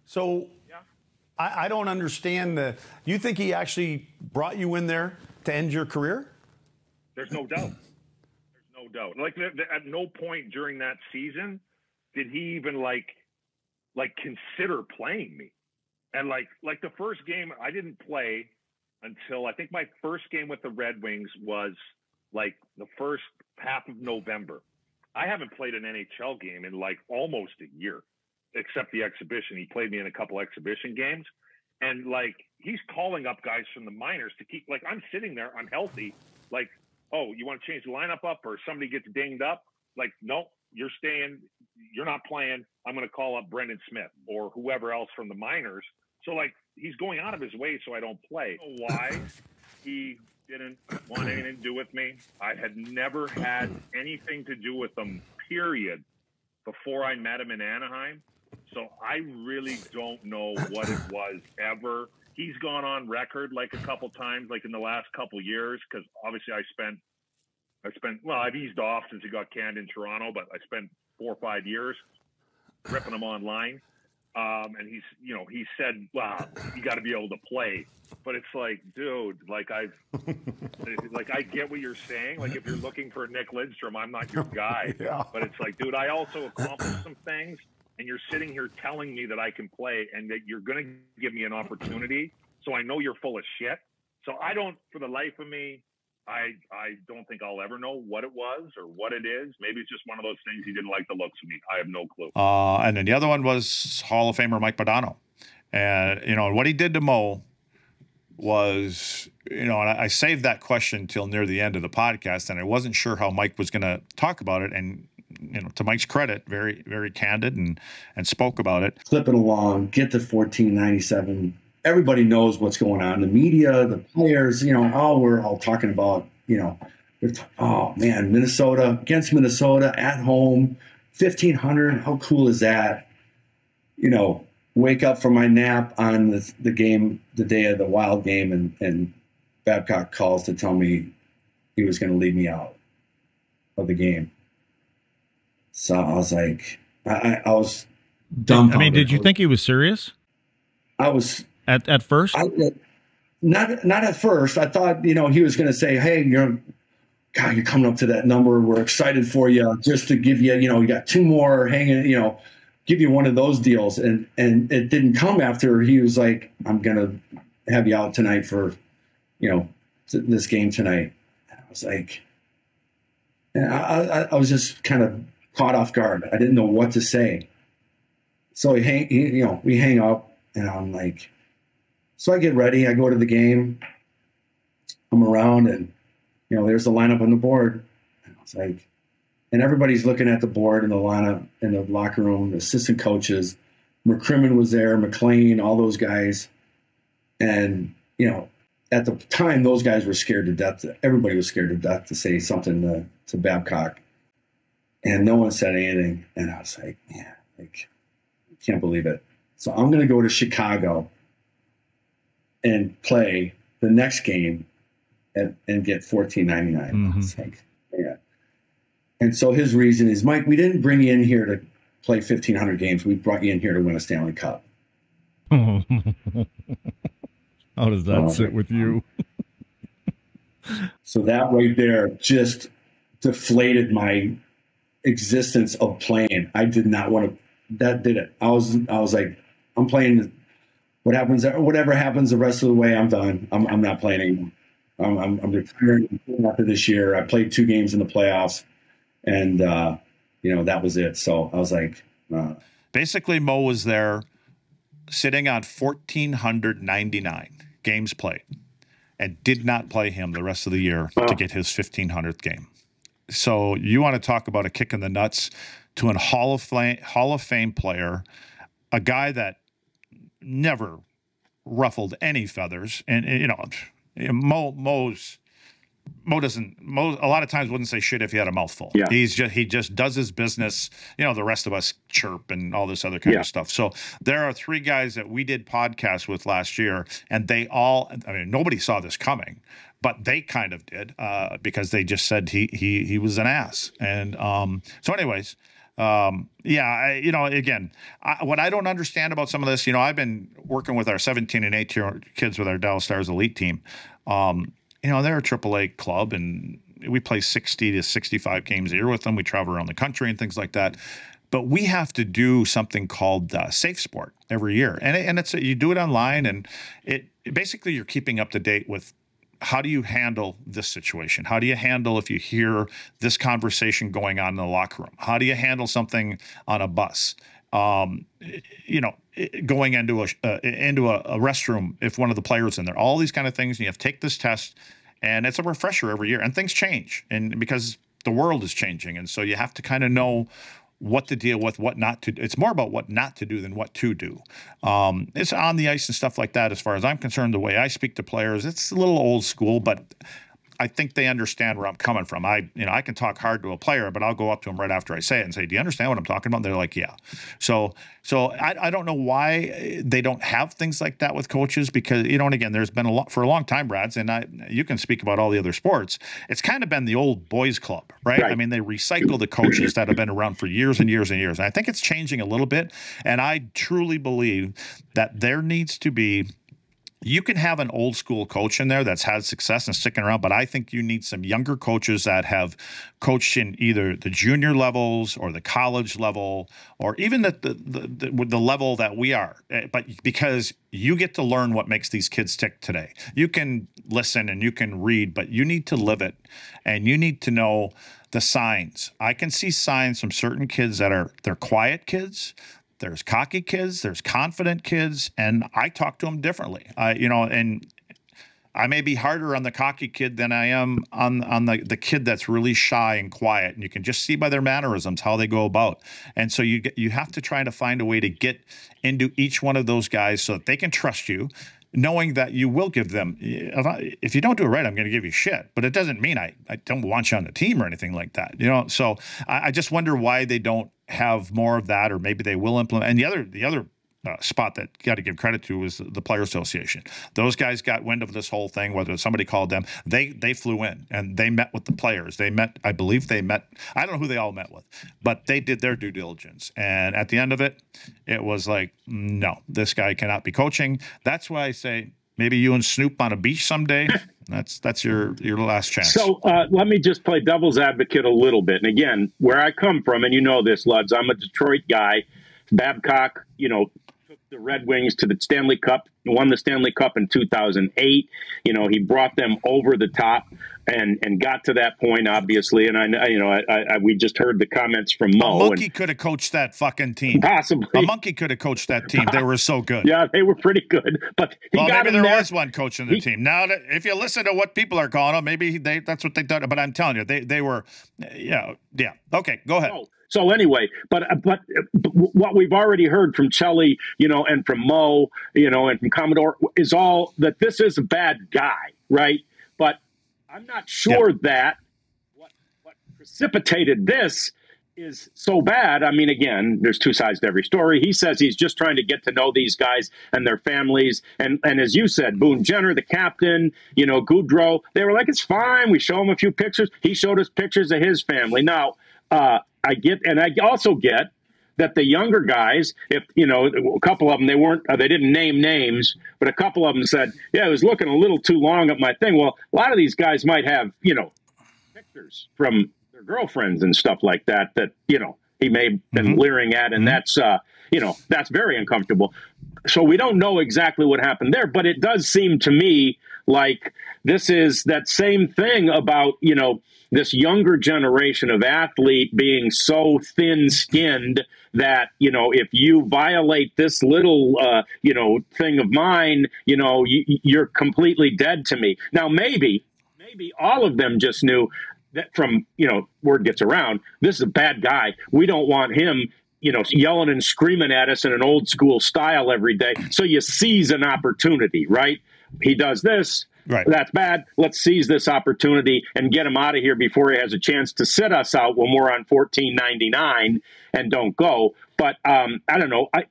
So yeah. I, I don't understand the. You think he actually brought you in there to end your career? There's no doubt. There's no doubt. Like, th th at no point during that season did he even like, like consider playing me. And like, like the first game, I didn't play until I think my first game with the Red Wings was like the first half of November. I haven't played an N H L game in like almost a year, except the exhibition. He played me in a couple exhibition games. And like, he's calling up guys from the minors to keep, like, I'm sitting there, I'm healthy. Like, oh, you want to change the lineup up or somebody gets dinged up? Like, no, you're staying, you're not playing. I'm going to call up Brendan Smith or whoever else from the minors. So like, he's going out of his way so I don't play. I don't know why he didn't want anything to do with me. I had never had anything to do with him, period, before I met him in Anaheim. So I really don't know what it was ever. He's gone on record like a couple times, like in the last couple years, because obviously I spent, I spent, well, I've eased off since he got canned in Toronto, but I spent four or five years ripping him online. Um, and he's, you know, he said, wow, you got to be able to play. But it's like, dude, like I've, like, I get what you're saying. Like, if you're looking for Nick Lidstrom, I'm not your guy, yeah. But it's like, dude, I also accomplished some things and you're sitting here telling me that I can play and that you're going to give me an opportunity. So I know you're full of shit. So I don't, for the life of me, I, I don't think I'll ever know what it was or what it is. Maybe it's just one of those things he didn't like the looks of me. I have no clue. Uh, and then the other one was Hall of Famer Mike Modano. And, you know, what he did to Mo was, you know, and I, I saved that question till near the end of the podcast, and I wasn't sure how Mike was going to talk about it. And, you know, to Mike's credit, very, very candid and, and spoke about it. Flip it along, get to fourteen ninety-seven. Everybody knows what's going on. The media, the players, you know, all we're all talking about, you know, oh man, Minnesota against Minnesota at home, fifteen hundred. How cool is that? You know, wake up from my nap on the, the game, the day of the Wild game, and, and Babcock calls to tell me he was going to leave me out of the game. So I was like, I, I was dumbfounded. I mean, did you think he was serious? I was. At at first, I, not not at first. I thought, you know, he was going to say, "Hey, you're, God, you're coming up to that number. We're excited for you. Just to give you, you know, you got two more hanging. You know, give you one of those deals." And and it didn't come after he was like, "I'm going to have you out tonight for, you know, this game tonight." And I was like, I I was just kind of caught off guard. I didn't know what to say. So he hang, he, you know, we hang up, and I'm like. So I get ready, I go to the game, I'm around, and, you know, there's the lineup on the board. And I was like, and everybody's looking at the board and the lineup in the locker room, the assistant coaches. McCrimmon was there, McLean, all those guys. And, you know, at the time, those guys were scared to death. Everybody was scared to death to say something to, to Babcock. And no one said anything. And I was like, man, like, I can't believe it. So I'm going to go to Chicago and play the next game and, and get fourteen ninety-nine. Mm-hmm. It's like, yeah. And so his reason is, Mike, we didn't bring you in here to play fifteen hundred games. We brought you in here to win a Stanley Cup. How does that um, sit with you? So that right there just deflated my existence of playing. I did not want to. That did it. I was I was like, I'm playing. What happens? Whatever happens the rest of the way, I'm done. I'm I'm not playing anymore. I'm I'm, I'm retiring after this year. I played two games in the playoffs, and uh, you know that was it. So I was like, uh, basically, Mo was there, sitting on one thousand four hundred ninety-nine games played, and did not play him the rest of the year wow. to get his fifteen hundredth game. So you want to talk about a kick in the nuts to an Hall of Fame, Hall of Fame player, a guy that never ruffled any feathers. And, you know, Mo, Mo's, Mo doesn't, Mo a lot of times wouldn't say shit if he had a mouthful. Yeah. He's just, he just does his business. You know, the rest of us chirp and all this other kind yeah. of stuff. So there are three guys that we did podcasts with last year, and they all, I mean, nobody saw this coming. But they kind of did uh, because they just said he he he was an ass. And um, so anyways, um, yeah, I, you know, again, I, what I don't understand about some of this, you know, I've been working with our seventeen and eighteen kids with our Dallas Stars Elite team. Um, you know, they're a triple A club, and we play sixty to sixty-five games a year with them. We travel around the country and things like that. But we have to do something called uh, Safe Sport every year. And, it, and it's you do it online, and it basically you're keeping up to date with how do you handle this situation? How do you handle if you hear this conversation going on in the locker room? How do you handle something on a bus? Um, you know, going into a uh, into a, a restroom if one of the players in there. All these kind of things. And you have to take this test, and it's a refresher every year. And things change, and because the world is changing, and so you have to kind of know what to deal with, what not to do. It's more about what not to do than what to do. Um, it's on the ice and stuff like that. As far as I'm concerned, the way I speak to players, it's a little old school, but I think they understand where I'm coming from. I, you know, I can talk hard to a player, but I'll go up to him right after I say it and say, do you understand what I'm talking about? And they're like, yeah. So, so I, I don't know why they don't have things like that with coaches, because, you know, and again, there's been a lot for a long time, Brads, and I, you can speak about all the other sports. It's kind of been the old boys club, right? right. I mean, they recycle the coaches that have been around for years and years and years. And I think it's changing a little bit. And I truly believe that there needs to be, you can have an old school coach in there that's had success and sticking around, but I think you need some younger coaches that have coached in either the junior levels or the college level, or even the the, the, the, the level that we are. But because you get to learn what makes these kids tick today. You can listen and you can read, but you need to live it, and you need to know the signs. I can see signs from certain kids that are they're quiet kids. There's cocky kids, there's confident kids, and I talk to them differently. I, you know, and I may be harder on the cocky kid than I am on on the, the kid that's really shy and quiet, and you can just see by their mannerisms how they go about. And so you get, you have to try to find a way to get into each one of those guys so that they can trust you, knowing that you will give them, if, I, if you don't do it right, I'm going to give you shit. But it doesn't mean I, I don't want you on the team or anything like that. You know, so I, I just wonder why they don't have more of that, or maybe they will implement. And the other the other uh, spot that got to give credit to was the, the Player Association. Those guys got wind of this whole thing, whether somebody called them. They they flew in, and they met with the players. They met, I believe they met, I don't know who they all met with, but they did their due diligence. And at the end of it, it was like, no, this guy cannot be coaching. That's why I say maybe you and Snoop on a beach someday. That's that's your, your last chance. So uh, let me just play devil's advocate a little bit. And again, where I come from, and you know this, Luds, I'm a Detroit guy. Babcock, you know, took the Red Wings to the Stanley Cup, won the Stanley Cup in two thousand eight. You know, he brought them over the top and and got to that point, obviously. And I, you know, I, I we just heard the comments from Mo. A monkey could have coached that fucking team. Possibly. A monkey could have coached that team. They were so good. Yeah, they were pretty good. But he well, got maybe there, there was one coach in the he, team. Now, that, if you listen to what people are calling them, maybe they that's what they done. But I'm telling you, they they were, yeah, yeah. Okay, go ahead. So, so anyway, but, but but what we've already heard from Chelly, you know, and from Mo, you know, and from Commodore is all that this is a bad guy, right? But I'm not sure yep. that what, what precipitated this is so bad. I mean, again, there's two sides to every story. He says he's just trying to get to know these guys and their families. And and as you said, Boone Jenner, the captain, you know, Goudreau, they were like, it's fine. We show him a few pictures. He showed us pictures of his family. Now, uh, I get, and I also get that the younger guys, if, you know, a couple of them, they weren't, uh, they didn't name names, but a couple of them said, yeah, I was looking a little too long at my thing. Well, a lot of these guys might have, you know, pictures from their girlfriends and stuff like that, that, you know, he may have been mm-hmm. leering at, and that's, uh, you know, that's very uncomfortable. So we don't know exactly what happened there, but it does seem to me like this is that same thing about, you know, this younger generation of athlete being so thin-skinned that, you know, if you violate this little, uh, you know, thing of mine, you know, you, you're completely dead to me. Now, maybe, maybe all of them just knew that from, you know, word gets around, this is a bad guy. We don't want him, you know, yelling and screaming at us in an old school style every day. So you seize an opportunity, right? He does this. Right. That's bad. Let's seize this opportunity and get him out of here before he has a chance to sit us out when we're on fourteen ninety-nine and don't go. But um, I don't know. I,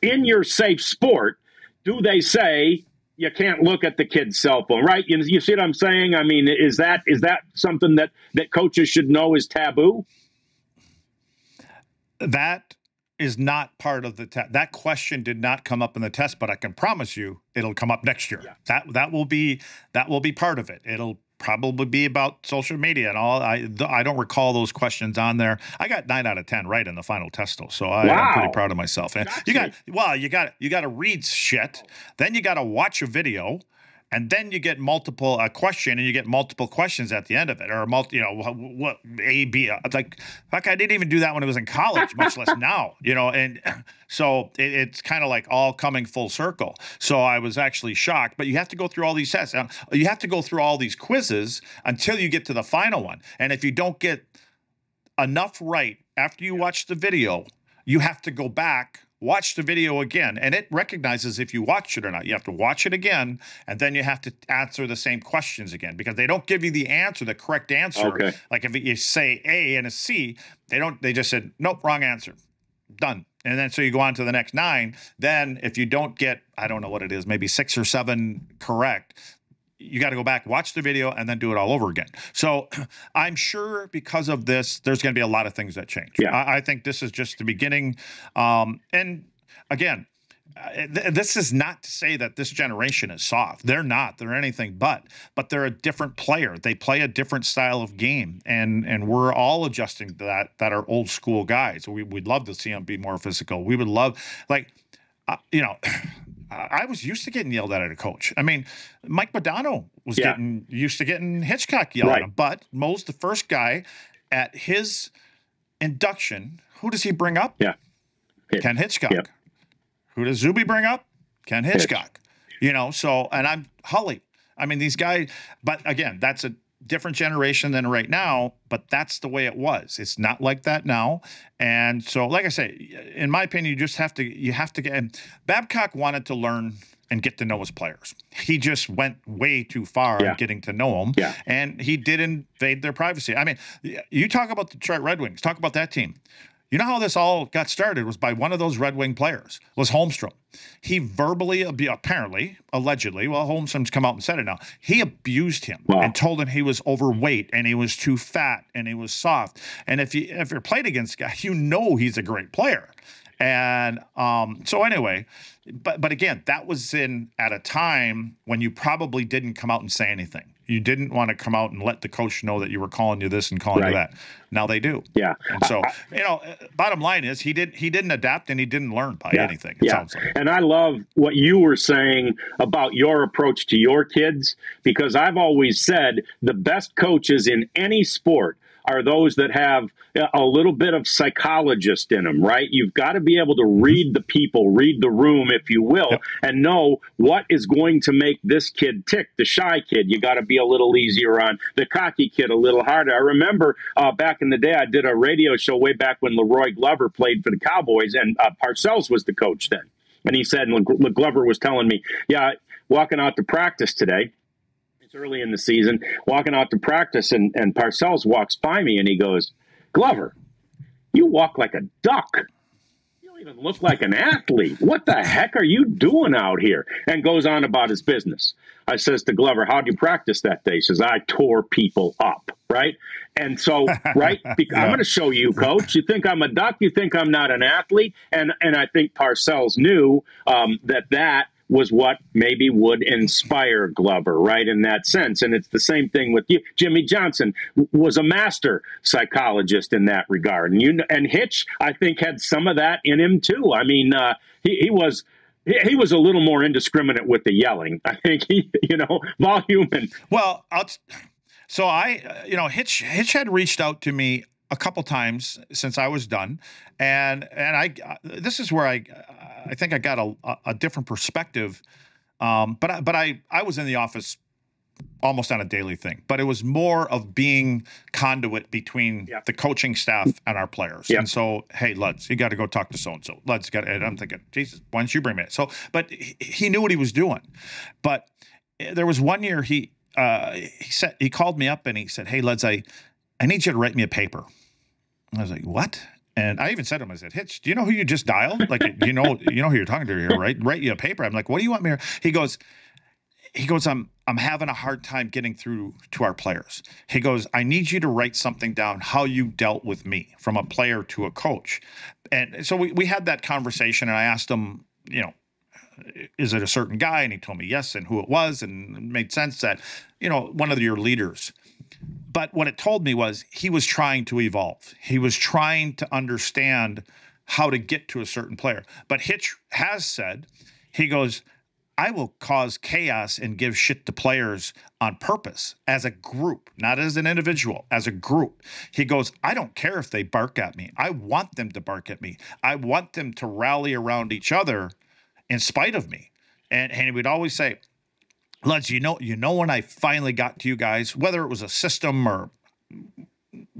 in your safe sport, do they say you can't look at the kid's cell phone, right? You, you see what I'm saying? I mean, is that is that something that, that coaches should know is taboo? That is not part of the test. That question did not come up in the test, but I can promise you it'll come up next year. Yeah. That that will be that will be part of it. It'll probably be about social media and all. I th- I don't recall those questions on there. I got nine out of ten right in the final test, though, so I, wow. I'm pretty proud of myself. And you got well, you got you got to read shit, then you got to watch a video. And then you get multiple a uh, question, and you get multiple questions at the end of it, or multi, you know, what, what A, B. Uh, like, fuck, I didn't even do that when I was in college, much less now, you know. And so it, it's kind of like all coming full circle. So I was actually shocked, but you have to go through all these tests. You have to go through all these quizzes until you get to the final one. And if you don't get enough right after you watch the video, you have to go back. Watch the video again, and it recognizes if you watch it or not. You have to watch it again, and then you have to answer the same questions again because they don't give you the answer, the correct answer. Okay. Like if you say A and a C, they don't. They just said, nope, wrong answer. Done. And then so you go on to the next nine. Then if you don't get, I don't know what it is, maybe six or seven correct, you got to go back, watch the video, and then do it all over again. So I'm sure because of this, there's going to be a lot of things that change. Yeah. I, I think this is just the beginning. Um, and again, th- this is not to say that this generation is soft. They're not. They're anything but. But they're a different player. They play a different style of game, and and we're all adjusting to that. That are old school guys. We would love to see them be more physical. We would love, like, uh, you know. I was used to getting yelled at at a coach. I mean, Mike Modano was yeah. getting used to getting Hitchcock yelled right. at him. But Mo's the first guy at his induction. Who does he bring up? Yeah, Hitch. Ken Hitchcock. Yep. Who does Zuby bring up? Ken Hitchcock. Hitch. You know, so, and I'm Hully. I mean, these guys, but again, that's a different generation than right now, but that's the way it was. It's not like that now. And so, like I say, in my opinion, you just have to, you have to get, and Babcock wanted to learn and get to know his players. He just went way too far yeah. on getting to know them. Yeah. And he did invade their privacy. I mean, you talk about the Detroit Red Wings, talk about that team. You know how this all got started was by one of those Red Wing players, was Holmstrom. He verbally, apparently, allegedly, well, Holmstrom's come out and said it now, he abused him wow. and told him he was overweight and he was too fat and he was soft. And if, you, if you're played against guy, you know he's a great player. And um, so anyway, but but again, that was in at a time when you probably didn't come out and say anything. You didn't want to come out and let the coach know that you were calling you this and calling right. you that. Now they do. Yeah. And so, you know, bottom line is he didn't he didn't adapt and he didn't learn by yeah. anything. It yeah. sounds like. And I love what you were saying about your approach to your kids, because I've always said the best coaches in any sport are those that have a little bit of psychologist in them, right? You've got to be able to read the people, read the room, if you will, yep. and know what is going to make this kid tick. The shy kid, you got to be a little easier on. The cocky kid, a little harder. I remember uh, back in the day, I did a radio show way back when Leroy Glover played for the Cowboys, and uh, Parcells was the coach then. And he said, and Le- Le- Glover was telling me, yeah, walking out to practice today, early in the season, walking out to practice, and, and Parcells walks by me and he goes, Glover, You walk like a duck. You don't even look like an athlete. What the heck are you doing out here?" And goes on about his business. I says to Glover, "How'd you practice that day?" He says, "I tore people up." Right? And so, right? Because yeah. I'm going to show you, coach. You think I'm a duck? You think I'm not an athlete? And, and I think Parcells knew um, that that was what maybe would inspire Glover, right, in that sense. And it's the same thing with you. Jimmy Johnson was a master psychologist in that regard. And, you, and Hitch, I think, had some of that in him, too. I mean, uh, he, he was... He was a little more indiscriminate with the yelling. I think he, you know, volume and well, I'll t- so I, you know, Hitch Hitch had reached out to me a couple times since I was done, and and I this is where I I think I got a a different perspective, um, but I, but I I was in the office almost on a daily thing, but it was more of being conduit between yep. the coaching staff and our players. Yep. And so, hey, Lutz, you got to go talk to so-and-so. Lutz, got, and I'm thinking, Jesus, why don't you bring me in? So, but he, he knew what he was doing. But there was one year he, uh, he said, he called me up and he said, "Hey, Lutz, I, I need you to write me a paper." And I was like, "What?" And I even said to him, I said, "Hitch, do you know who you just dialed? Like, you know, you know who you're talking to here, right? Write you a paper." I'm like, "What do you want me to?" He goes, He goes, I'm I'm having a hard time getting through to our players. He goes, "I need you to write something down, how you dealt with me from a player to a coach." And so we, we had that conversation, and I asked him, you know, is it a certain guy? And he told me yes, and who it was, and it made sense that, you know, one of your leaders. But what it told me was he was trying to evolve. He was trying to understand how to get to a certain player. But Hitch has said, he goes, "I will cause chaos and give shit to players on purpose as a group, not as an individual, as a group." He goes, "I don't care if they bark at me. I want them to bark at me. I want them to rally around each other in spite of me." And, and he would always say, "Lutz, you know, you know when I finally got to you guys, whether it was a system or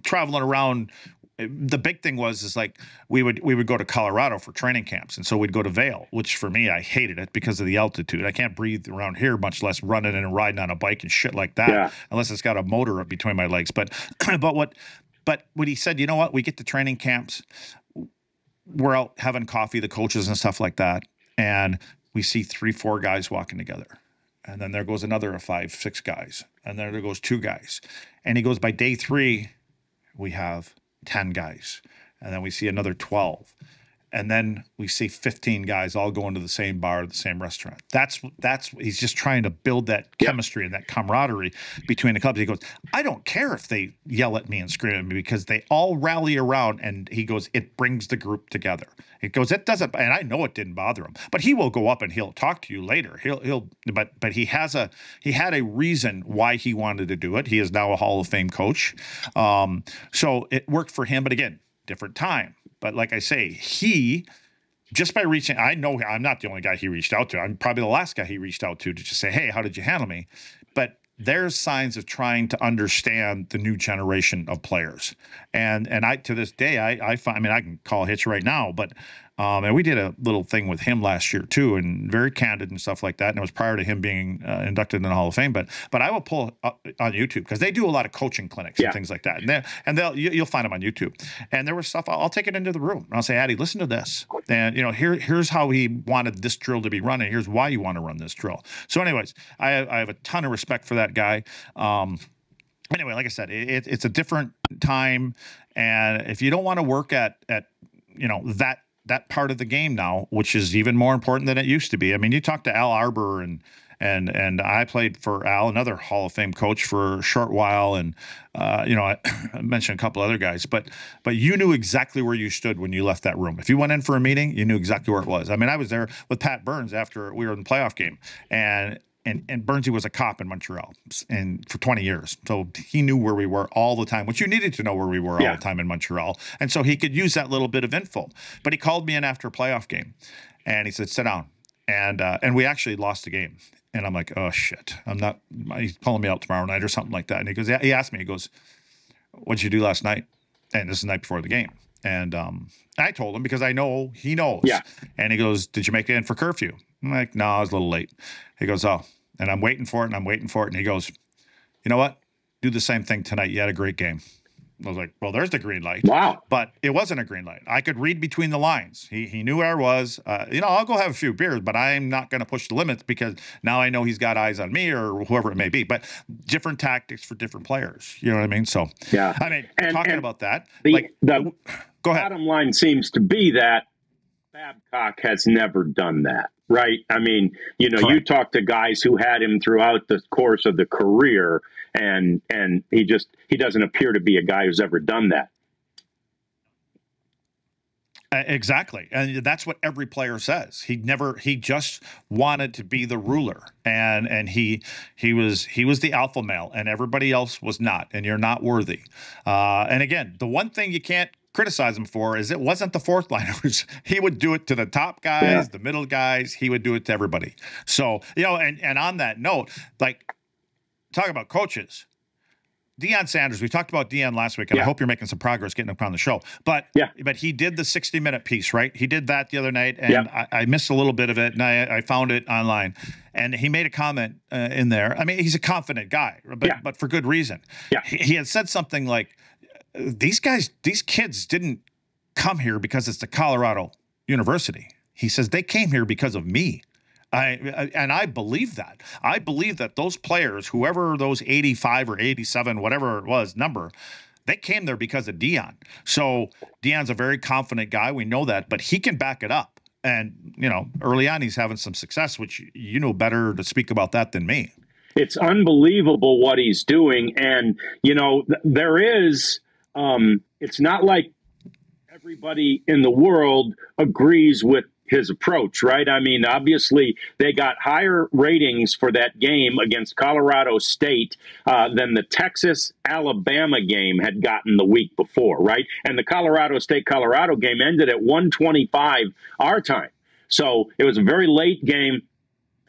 traveling around, the big thing was is like we would we would go to Colorado for training camps, and so we'd go to Vail, which for me I hated it because of the altitude. I can't breathe around here, much less running and riding on a bike and shit like that, yeah. unless it's got a motor up between my legs. But but what but what he said, you know what? We get to training camps, we're out having coffee, the coaches and stuff like that, and we see three, four guys walking together, and then there goes another five, six guys, and then there goes two guys, and he goes, by day three, we have ten guys, and then we see another twelve, and then we see fifteen guys all going to the same bar, the same restaurant." That's that's he's just trying to build that yep. chemistry and that camaraderie between the clubs. He goes, "I don't care if they yell at me and scream at me because they all rally around," and he goes, "it brings the group together." It goes, "It doesn't," and I know it didn't bother him, but he will go up and he'll talk to you later. He'll he'll but but he has a he had a reason why he wanted to do it. He is now a Hall of Fame coach, um, so it worked for him. But again, different time. But like I say, he, just by reaching, I know I'm not the only guy he reached out to. I'm probably the last guy he reached out to to just say, "Hey, how did you handle me?" But there's signs of trying to understand the new generation of players. And and I to this day, I, I find, I mean, I can call Hitch right now, but, um, and we did a little thing with him last year too, and very candid and stuff like that. And it was prior to him being uh, inducted in the Hall of Fame. But but I will pull up on YouTube because they do a lot of coaching clinics yeah. and things like that. And, and they'll you, you'll find them on YouTube. And there was stuff, I'll, I'll take it into the room. And I'll say, "Addy, listen to this. And, you know, here here's how he wanted this drill to be run. And here's why you want to run this drill." So anyways, I, I have a ton of respect for that guy. Um, anyway, like I said, it, it's a different time. And if you don't want to work at, at you know, that, that part of the game now, which is even more important than it used to be. I mean, you talk to Al Arbor, and and and I played for Al, another Hall of Fame coach, for a short while, and uh, you know, I, I mentioned a couple other guys, but but you knew exactly where you stood when you left that room. If you went in for a meeting, you knew exactly where it was. I mean, I was there with Pat Burns after we were in the playoff game, and. And and Burnsy was a cop in Montreal and for twenty years. So he knew where we were all the time, which you needed to know where we were yeah. all the time in Montreal. And so he could use that little bit of info. But he called me in after a playoff game, and he said, "Sit down." And uh, and we actually lost the game. And I'm like, "Oh, shit. I'm not – he's calling me out tomorrow night or something like that." And he goes, he asked me, he goes, "What'd you do last night?" And this is the night before the game. And um, I told him because I know he knows. Yeah. And he goes, "Did you make it in for curfew?" I'm like, "No, I was a little late." He goes, "Oh," and I'm waiting for it, and I'm waiting for it. And he goes, "You know what? Do the same thing tonight. You had a great game." I was like, well, there's the green light. Wow. But it wasn't a green light. I could read between the lines. He he knew where I was. Uh, you know, I'll go have a few beers, but I'm not going to push the limits because now I know he's got eyes on me or whoever it may be. But different tactics for different players. You know what I mean? So, yeah. I mean, and, talking and about that, the, like, the go ahead. Bottom line seems to be that Babcock has never done that, right? I mean, you know, Correct. You talk to guys who had him throughout the course of the career, and and he just he doesn't appear to be a guy who's ever done that. Exactly. And that's what every player says. He never he just wanted to be the ruler. And and he he was he was the alpha male and everybody else was not. And you're not worthy. Uh, and again, the one thing you can't criticize him for is it wasn't the fourth liners. He would do it to the top guys, yeah. the middle guys. He would do it to everybody. So, you know, and, and on that note, like talk about coaches. Deion Sanders, we talked about Deion last week, and yeah. I hope you're making some progress getting up on the show. But yeah. but he did the sixty-minute piece, right? He did that the other night, and yeah. I, I missed a little bit of it, and I, I found it online. And he made a comment uh, in there. I mean, he's a confident guy, but, yeah. but for good reason. Yeah. He, he had said something like, these guys, these kids didn't come here because it's the Colorado University. He says, they came here because of me. I, and I believe that. I believe that those players, whoever those eighty-five or eighty-seven, whatever it was, number, they came there because of Deion. So Deion's a very confident guy. We know that, but he can back it up. And, you know, early on he's having some success, which you know better to speak about that than me. It's unbelievable what he's doing. And, you know, there is, um, it's not like everybody in the world agrees with his approach, right? I mean, obviously, they got higher ratings for that game against Colorado State uh, than the Texas-Alabama game had gotten the week before, right? And the Colorado State-Colorado game ended at one twenty-five our time. So it was a very late game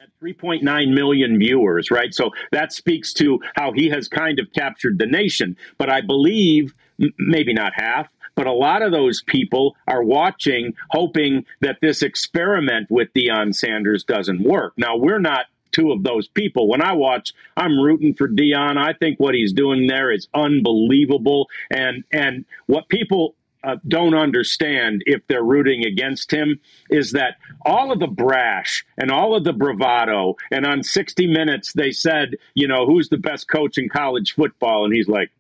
at three point nine million viewers, right? So that speaks to how he has kind of captured the nation. But I believe, m- maybe not half, but a lot of those people are watching, hoping that this experiment with Deion Sanders doesn't work. Now, we're not two of those people. When I watch, I'm rooting for Deion. I think what he's doing there is unbelievable. And, and what people uh, don't understand if they're rooting against him is that all of the brash and all of the bravado, and on sixty minutes, they said, you know, who's the best coach in college football? And he's like,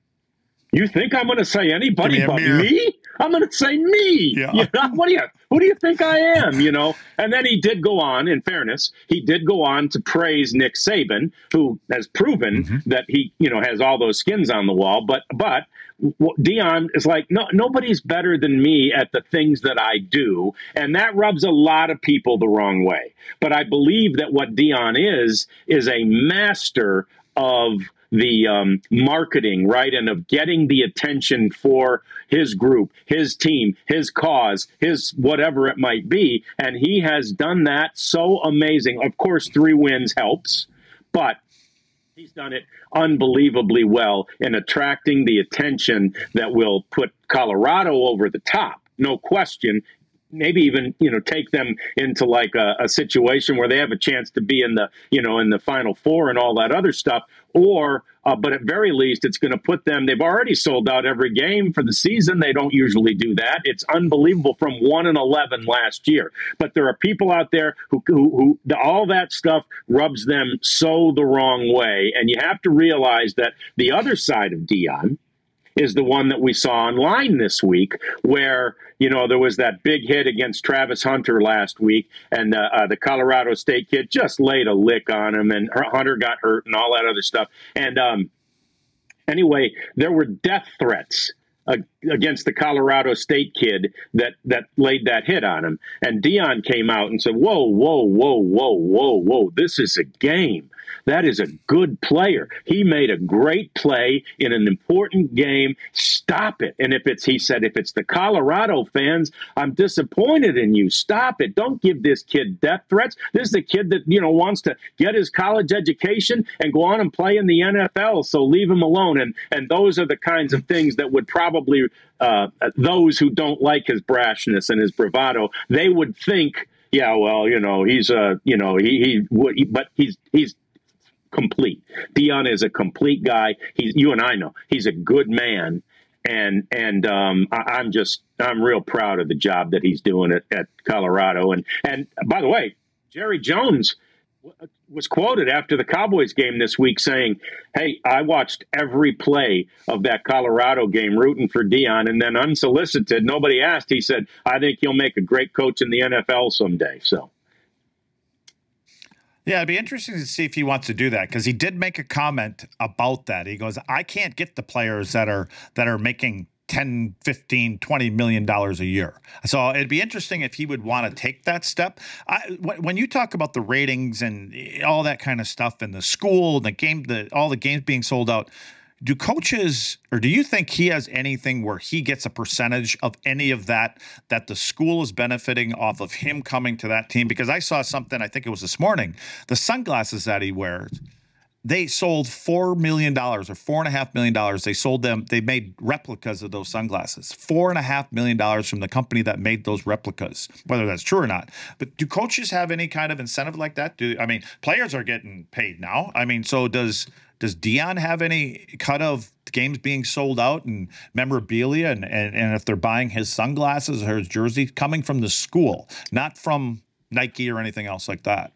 you think I'm going to say anybody but me? I'm going to say me. Yeah. You know, what do you, who do you think I am? You know? And then he did go on, in fairness, he did go on to praise Nick Saban, who has proven mm-hmm. that he, you know, has all those skins on the wall. But but Deion is like, no, nobody's better than me at the things that I do. And that rubs a lot of people the wrong way. But I believe that what Deion is, is a master of the um, marketing, right, and of getting the attention for his group, his team, his cause, his whatever it might be, and he has done that so amazing. Of course, three wins helps, but he's done it unbelievably well in attracting the attention that will put Colorado over the top, no question. Maybe even, you know, take them into like a, a situation where they have a chance to be in the, you know, in the Final Four and all that other stuff. Or, uh, but at very least, it's going to put them, they've already sold out every game for the season. They don't usually do that. It's unbelievable from one and eleven last year. But there are people out there who, who, who all that stuff rubs them so the wrong way. And you have to realize that the other side of Deion is the one that we saw online this week where, you know, there was that big hit against Travis Hunter last week, and uh, uh, the Colorado State kid just laid a lick on him, and Hunter got hurt and all that other stuff. And um, anyway, there were death threats uh, against the Colorado State kid that, that laid that hit on him. And Deion came out and said, whoa, whoa, whoa, whoa, whoa, whoa, this is a game. That is a good player. He made a great play in an important game. Stop it. And if it's, he said, if it's the Colorado fans, I'm disappointed in you. Stop it. Don't give this kid death threats. This is a kid that, you know, wants to get his college education and go on and play in the N F L. So leave him alone. And, and those are the kinds of things that would probably, uh, those who don't like his brashness and his bravado, they would think, yeah, well, you know, he's a, uh, you know, he, he would, he, but he's, he's, complete. Deion is a complete guy. He's, you and I know he's a good man, And and um, I, I'm just I'm real proud of the job that he's doing at, at Colorado. And and by the way, Jerry Jones w- was quoted after the Cowboys game this week saying, "Hey, I watched every play of that Colorado game, rooting for Deion, and then unsolicited, nobody asked. He said, 'I think he'll make a great coach in the N F L someday.'" So. Yeah, it'd be interesting to see if he wants to do that, because he did make a comment about that. He goes, "I can't get the players that are that are making ten, fifteen, twenty million dollars a year." So it'd be interesting if he would want to take that step. I, when you talk about the ratings and all that kind of stuff and the school, the game, the, all the games being sold out, do coaches, or do you think he has anything where he gets a percentage of any of that, that the school is benefiting off of him coming to that team? Because I saw something, I think it was this morning, the sunglasses that he wears, they sold four million dollars or four point five million dollars. They sold them, they made replicas of those sunglasses. four point five million dollars from the company that made those replicas, whether that's true or not. But do coaches have any kind of incentive like that? Do I mean, players are getting paid now. I mean, so does... Does Deion have any cut of games being sold out and memorabilia and, and, and if they're buying his sunglasses or his jersey coming from the school, not from Nike or anything else like that?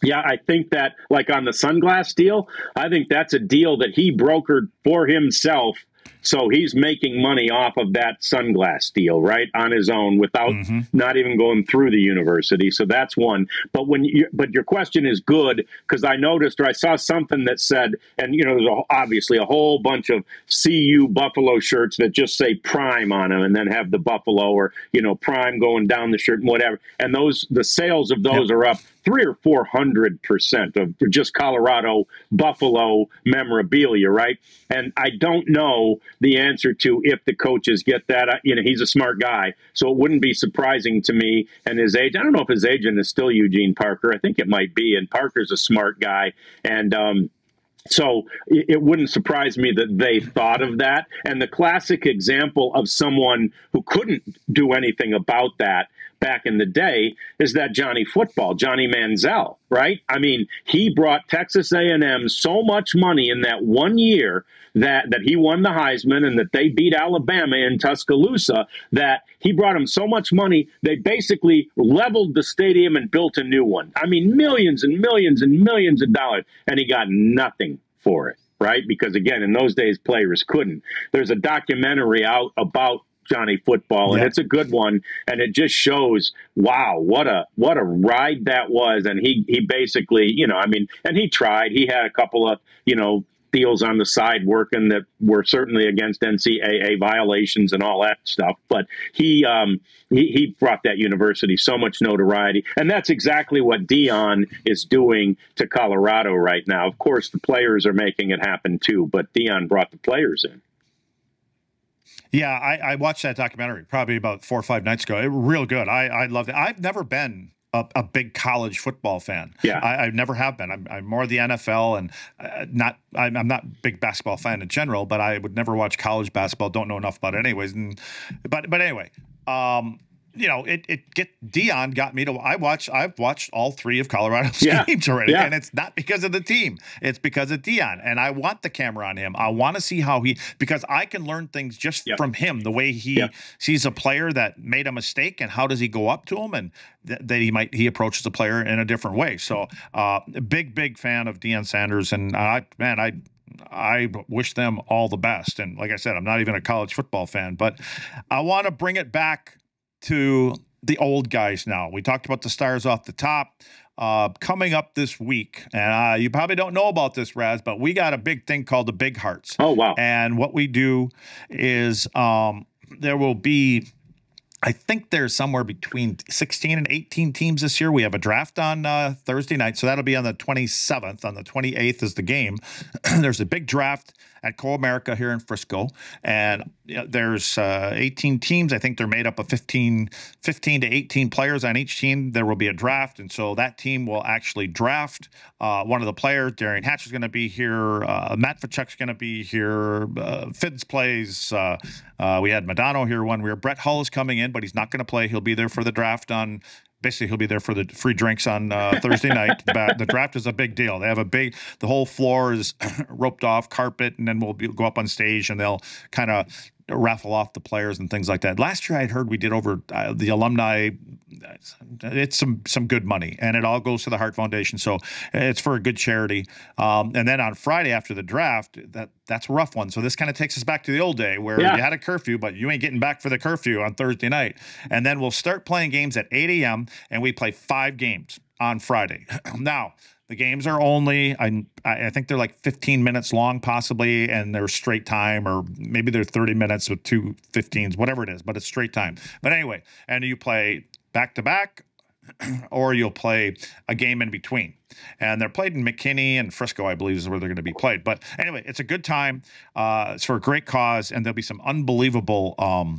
Yeah, I think that, like on the sunglass deal, I think that's a deal that he brokered for himself. So he's making money off of that sunglass deal, right, on his own without mm-hmm. not even going through the university. So that's one. But when you, but your question is good, because I noticed or I saw something that said, and you know, there's a, obviously a whole bunch of C U Buffalo shirts that just say Prime on them and then have the Buffalo or you know Prime going down the shirt and whatever. And those the sales of those yep. are up three or four hundred percent of just Colorado Buffalo memorabilia, right? And I don't know the answer to if the coaches get that. You know, he's a smart guy, so it wouldn't be surprising to me. And his agent, I don't know if his agent is still Eugene Parker. I think it might be, and Parker's a smart guy. And um, so it wouldn't surprise me that they thought of that. And the classic example of someone who couldn't do anything about that back in the day is that Johnny Football, Johnny Manziel, right? I mean, he brought Texas A and M so much money in that one year that, that he won the Heisman and that they beat Alabama in Tuscaloosa, that he brought him so much money, they basically leveled the stadium and built a new one. I mean, millions and millions and millions of dollars, and he got nothing for it, right? Because again, in those days, players couldn't. There's a documentary out about Johnny Football, and yeah. it's a good one, and it just shows, wow, what a what a ride that was. And he he basically, you know, I mean, and he tried. He had a couple of, you know, deals on the side working that were certainly against N C A A violations and all that stuff. But he um, he, he brought that university so much notoriety, and that's exactly what Deion is doing to Colorado right now. Of course, the players are making it happen too, but Deion brought the players in. Yeah, I, I watched that documentary probably about four or five nights ago. It was real good. I, I loved it. I've never been a, a big college football fan. Yeah, I, I never have been. I'm, I'm more the N F L and uh, not. I'm, I'm not a big basketball fan in general, but I would never watch college basketball. Don't know enough about it, anyways. And but but anyway, um, you know, it it get Deion got me to. I watch. I've watched all three of Colorado's yeah. games already, yeah. and it's not because of the team. It's because of Deion, and I want the camera on him. I want to see how he, because I can learn things just yep. from him. The way he yep. sees a player that made a mistake, and how does he go up to him, and th- that he might he approaches the player in a different way. So, uh, big big fan of Deion Sanders, and I man, I. I wish them all the best. And like I said, I'm not even a college football fan, but I want to bring it back to the old guys now. We talked about the stars off the top. Uh, coming up this week, and uh, you probably don't know about this, Raz, but we got a big thing called the Big Hearts. Oh, wow. And what we do is um, there will be, I think there's somewhere between sixteen and eighteen teams this year. We have a draft on uh, Thursday night, so that'll be on the twenty-seventh. On the twenty-eighth is the game. There's a big draft at Comerica here in Frisco, and you know, there's uh, eighteen teams. I think they're made up of fifteen to eighteen players on each team. There will be a draft, and so that team will actually draft uh, one of the players. Darian Hatch is going to be here. Uh, Matt Vichuk's going to be here. Uh, Fids plays. Uh, uh, we had Madonna here one year. Brett Hull is coming in, but he's not going to play. He'll be there for the draft on basically he'll be there for the free drinks on uh, Thursday night. The, the draft is a big deal. They have a big, the whole floor is roped off, carpet, and then we'll be, go up on stage and they'll kind of raffle off the players and things like that. Last year I heard we did over uh, the alumni, it's some some good money, and it all goes to the Hart Foundation, so it's for a good charity. Um, and then on Friday after the draft, that that's a rough one. So this kind of takes us back to the old day where yeah. you had a curfew, but you ain't getting back for the curfew on Thursday night. And then we'll start playing games at eight a m and we play five games on Friday. Now, the games are only, I, I think they're like fifteen minutes long possibly, and they're straight time, or maybe they're thirty minutes with two fifteens, whatever it is, but it's straight time. But anyway, and you play back-to-back, or you'll play a game in between. And they're played in McKinney and Frisco, I believe, is where they're going to be played. But anyway, it's a good time. Uh, it's for a great cause, and there'll be some unbelievable um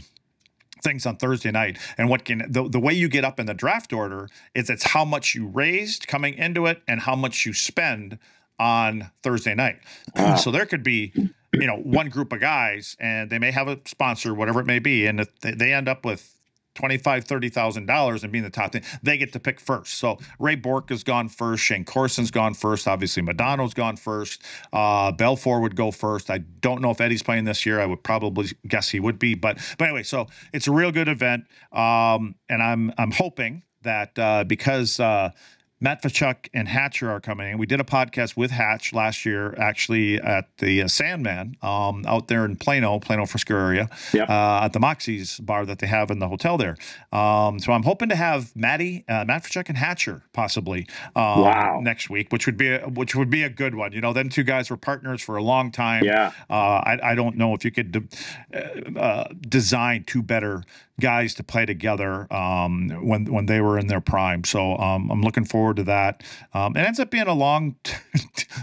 things on Thursday night. And what can the, the way you get up in the draft order is it's how much you raised coming into it and how much you spend on Thursday night. Wow. So there could be, you know, one group of guys and they may have a sponsor, whatever it may be. And if they, they end up with twenty-five thousand, thirty thousand dollars and being the top thing, they get to pick first. So Ray Bork has gone first. Shane Corson's gone first. Obviously, Madonna's gone first. Uh, Belfour would go first. I don't know if Eddie's playing this year. I would probably guess he would be. But, but anyway, so it's a real good event. Um, and I'm, I'm hoping that uh, because uh, – Matt Tkachuk and Hatcher are coming in. We did a podcast with Hatch last year, actually at the uh, Sandman um, out there in Plano, Plano, Frisco area, yep. uh, at the Moxie's bar that they have in the hotel there. Um, so I'm hoping to have Matty, uh, Matt Tkachuk and Hatcher possibly um, wow. next week, which would be a, which would be a good one. You know, them two guys were partners for a long time. Yeah. Uh, I, I don't know if you could de uh, design two better guys to play together um, when when they were in their prime. So um, I'm looking forward to that. Um, it ends up being a long,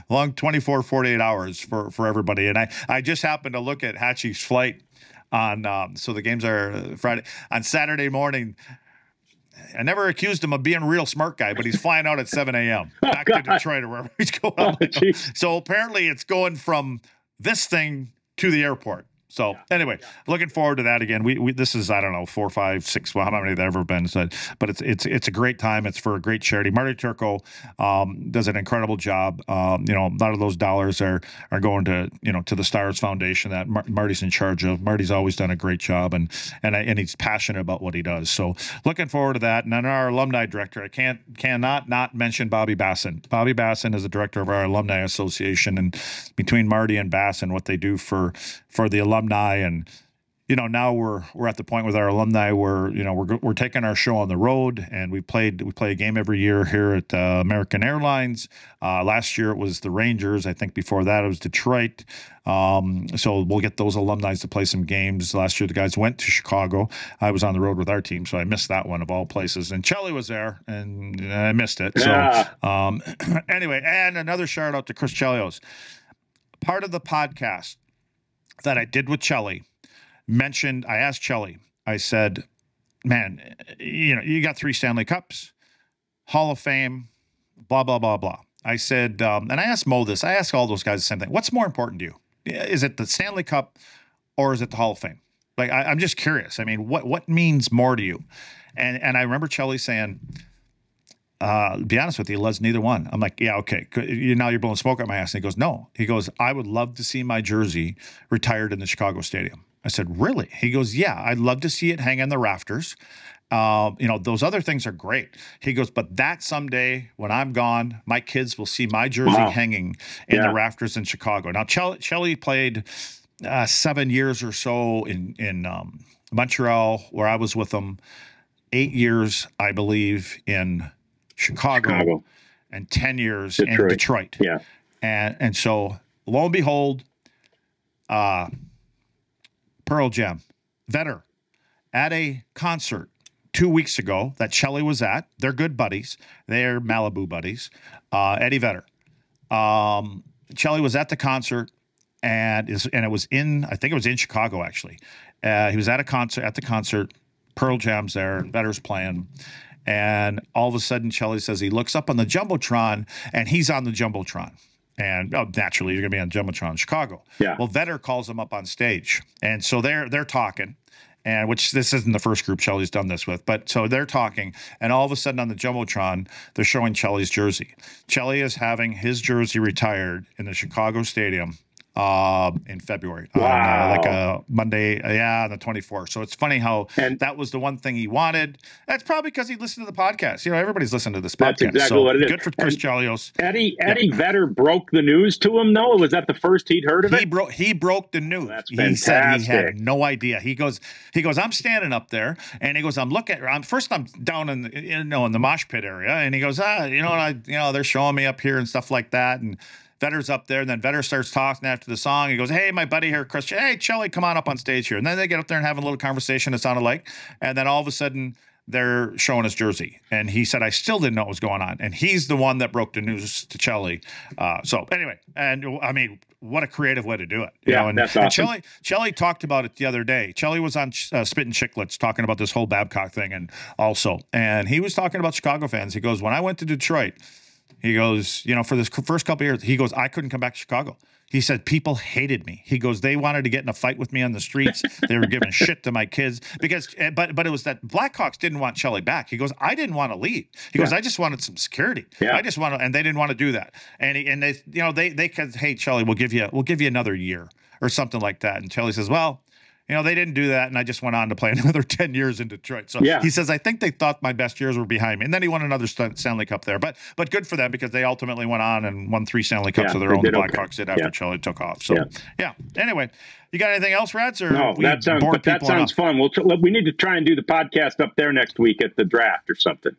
long twenty-four, forty-eight hours for, for everybody. And I, I just happened to look at Hatchie's flight on, um, so the games are Friday. On Saturday morning, I never accused him of being a real smart guy, but he's flying out at seven a m back oh, to Detroit or wherever he's going. Oh, so apparently it's going from this thing to the airport. So yeah, anyway, yeah. looking forward to that again. We, we This is, I don't know, four, five, six, well, how many there ever been said, but it's it's it's a great time. It's for a great charity. Marty Turco um, does an incredible job. Um, you know, a lot of those dollars are are going to, you know, to the Stars Foundation that Mar Marty's in charge of. Marty's always done a great job, and and I, and he's passionate about what he does. So looking forward to that. And then our alumni director, I can't cannot not mention Bobby Bassin. Bobby Bassin is the director of our alumni association, and between Marty and Bassin, what they do for for the alumni. Alumni and you know now we're we're at the point with our alumni where you know we're we're taking our show on the road, and we played we play a game every year here at uh, American Airlines. Uh, last year it was the Rangers. I think before that it was Detroit. Um, so we'll get those alumni to play some games. Last year the guys went to Chicago. I was on the road with our team, so I missed that one of all places. And Chelly was there, and I missed it. Yeah. So um, anyway, and another shout out to Chris Chelios, part of the podcast that I did with Chelly, mentioned, I asked Chelly, I said, man, you know, you got three Stanley Cups, Hall of Fame, blah, blah, blah, blah. I said, um, and I asked Mo this, I asked all those guys the same thing. What's more important to you? Is it the Stanley Cup or is it the Hall of Fame? Like, I, I'm just curious. I mean, what, what means more to you? And, and I remember Chelly saying, Uh, to be honest with you, Les, neither one. I'm like, yeah, okay. You, now you're blowing smoke at my ass. And he goes, no. He goes, I would love to see my jersey retired in the Chicago Stadium. I said, really? He goes, yeah, I'd love to see it hang on the rafters. Uh, you know, those other things are great. He goes, but that someday when I'm gone, my kids will see my jersey wow. hanging in yeah. the rafters in Chicago. Now, Chelly played uh, seven years or so in, in um, Montreal, where I was with him. Eight years, I believe, in Chicago, Chicago and ten years Detroit. in Detroit. Yeah. And and so lo and behold, uh Pearl Jam, Vetter, at a concert two weeks ago that Chelly was at, they're good buddies, they're Malibu buddies, uh, Eddie Vetter. Um Chelly was at the concert and is and it was in I think it was in Chicago actually. Uh he was at a concert at the concert, Pearl Jam's there, Vetter's playing. And all of a sudden, Chelly says he looks up on the Jumbotron, and he's on the Jumbotron. And oh, naturally, you're going to be on Jumbotron Chicago. Yeah. Well, Vetter calls him up on stage. And so they're, they're talking. and which this isn't the first group Chelly's done this with, but so they're talking, and all of a sudden on the Jumbotron, they're showing Chelly's jersey. Chelly is having his jersey retired in the Chicago Stadium uh, in February. Wow. On, uh, like a Monday, yeah, on the twenty-fourth. So it's funny how and that was the one thing he wanted. That's probably because he listened to the podcast. You know, everybody's listened to this podcast. That's exactly so what it is. Good for Chris and Chelios. Eddie Eddie yeah. Vedder broke the news to him, though? Was that the first he'd heard of it? He broke he broke the news. That's he said he had no idea. He goes, he goes, I'm standing up there, and he goes, I'm looking. I'm first. I'm down in the, you know in the mosh pit area, and he goes, ah, you know, and I, you know, they're showing me up here and stuff like that, and Vetter's up there, and then Vetter starts talking after the song. He goes, hey, my buddy here, Chris, hey, Chelly, come on up on stage here. And then they get up there and have a little conversation, it sounded like. And then all of a sudden, they're showing his jersey. And he said, I still didn't know what was going on. And he's the one that broke the news to Chelly. Uh, so anyway, and I mean, what a creative way to do it. You yeah, know, and, that's awesome. And Chelly, Chelly talked about it the other day. Chelly was on uh, Spit and Chicklets talking about this whole Babcock thing and also. And he was talking about Chicago fans. He goes, when I went to Detroit, he goes, you know, for this first couple of years, he goes, I couldn't come back to Chicago. He said, people hated me. He goes, they wanted to get in a fight with me on the streets. They were giving shit to my kids because, but but it was that Blackhawks didn't want Chelly back. He goes, I didn't want to leave. He yeah. goes, I just wanted some security. Yeah. I just want to, and they didn't want to do that. And he, and they, you know, they they said, hey, Chelly, we'll give you we'll give you another year or something like that. And Chelly says, well, you know, they didn't do that, and I just went on to play another ten years in Detroit. So yeah. he says, I think they thought my best years were behind me. And then he won another Stanley Cup there. But but good for them because they ultimately went on and won three Stanley Cups yeah, of their own. The Blackhawks okay. did after yeah. Chelly took off. So, yeah. yeah. Anyway, you got anything else, Rats? Or no, that sounds, but that sounds fun. We'll we need to try and do the podcast up there next week at the draft or something.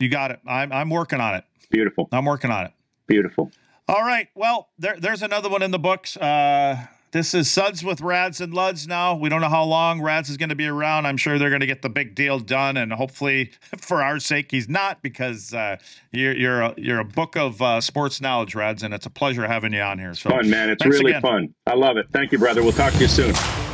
You got it. I'm, I'm working on it. Beautiful. I'm working on it. Beautiful. All right. Well, there, there's another one in the books. Uh This is Suds with Rads and Luds now. We don't know how long Rads is going to be around. I'm sure they're going to get the big deal done, and hopefully, for our sake, he's not, because uh, you're you're a, you're a book of uh, sports knowledge, Rads, and it's a pleasure having you on here. So, fun, man. It's really again. fun. I love it. Thank you, brother. We'll talk to you soon.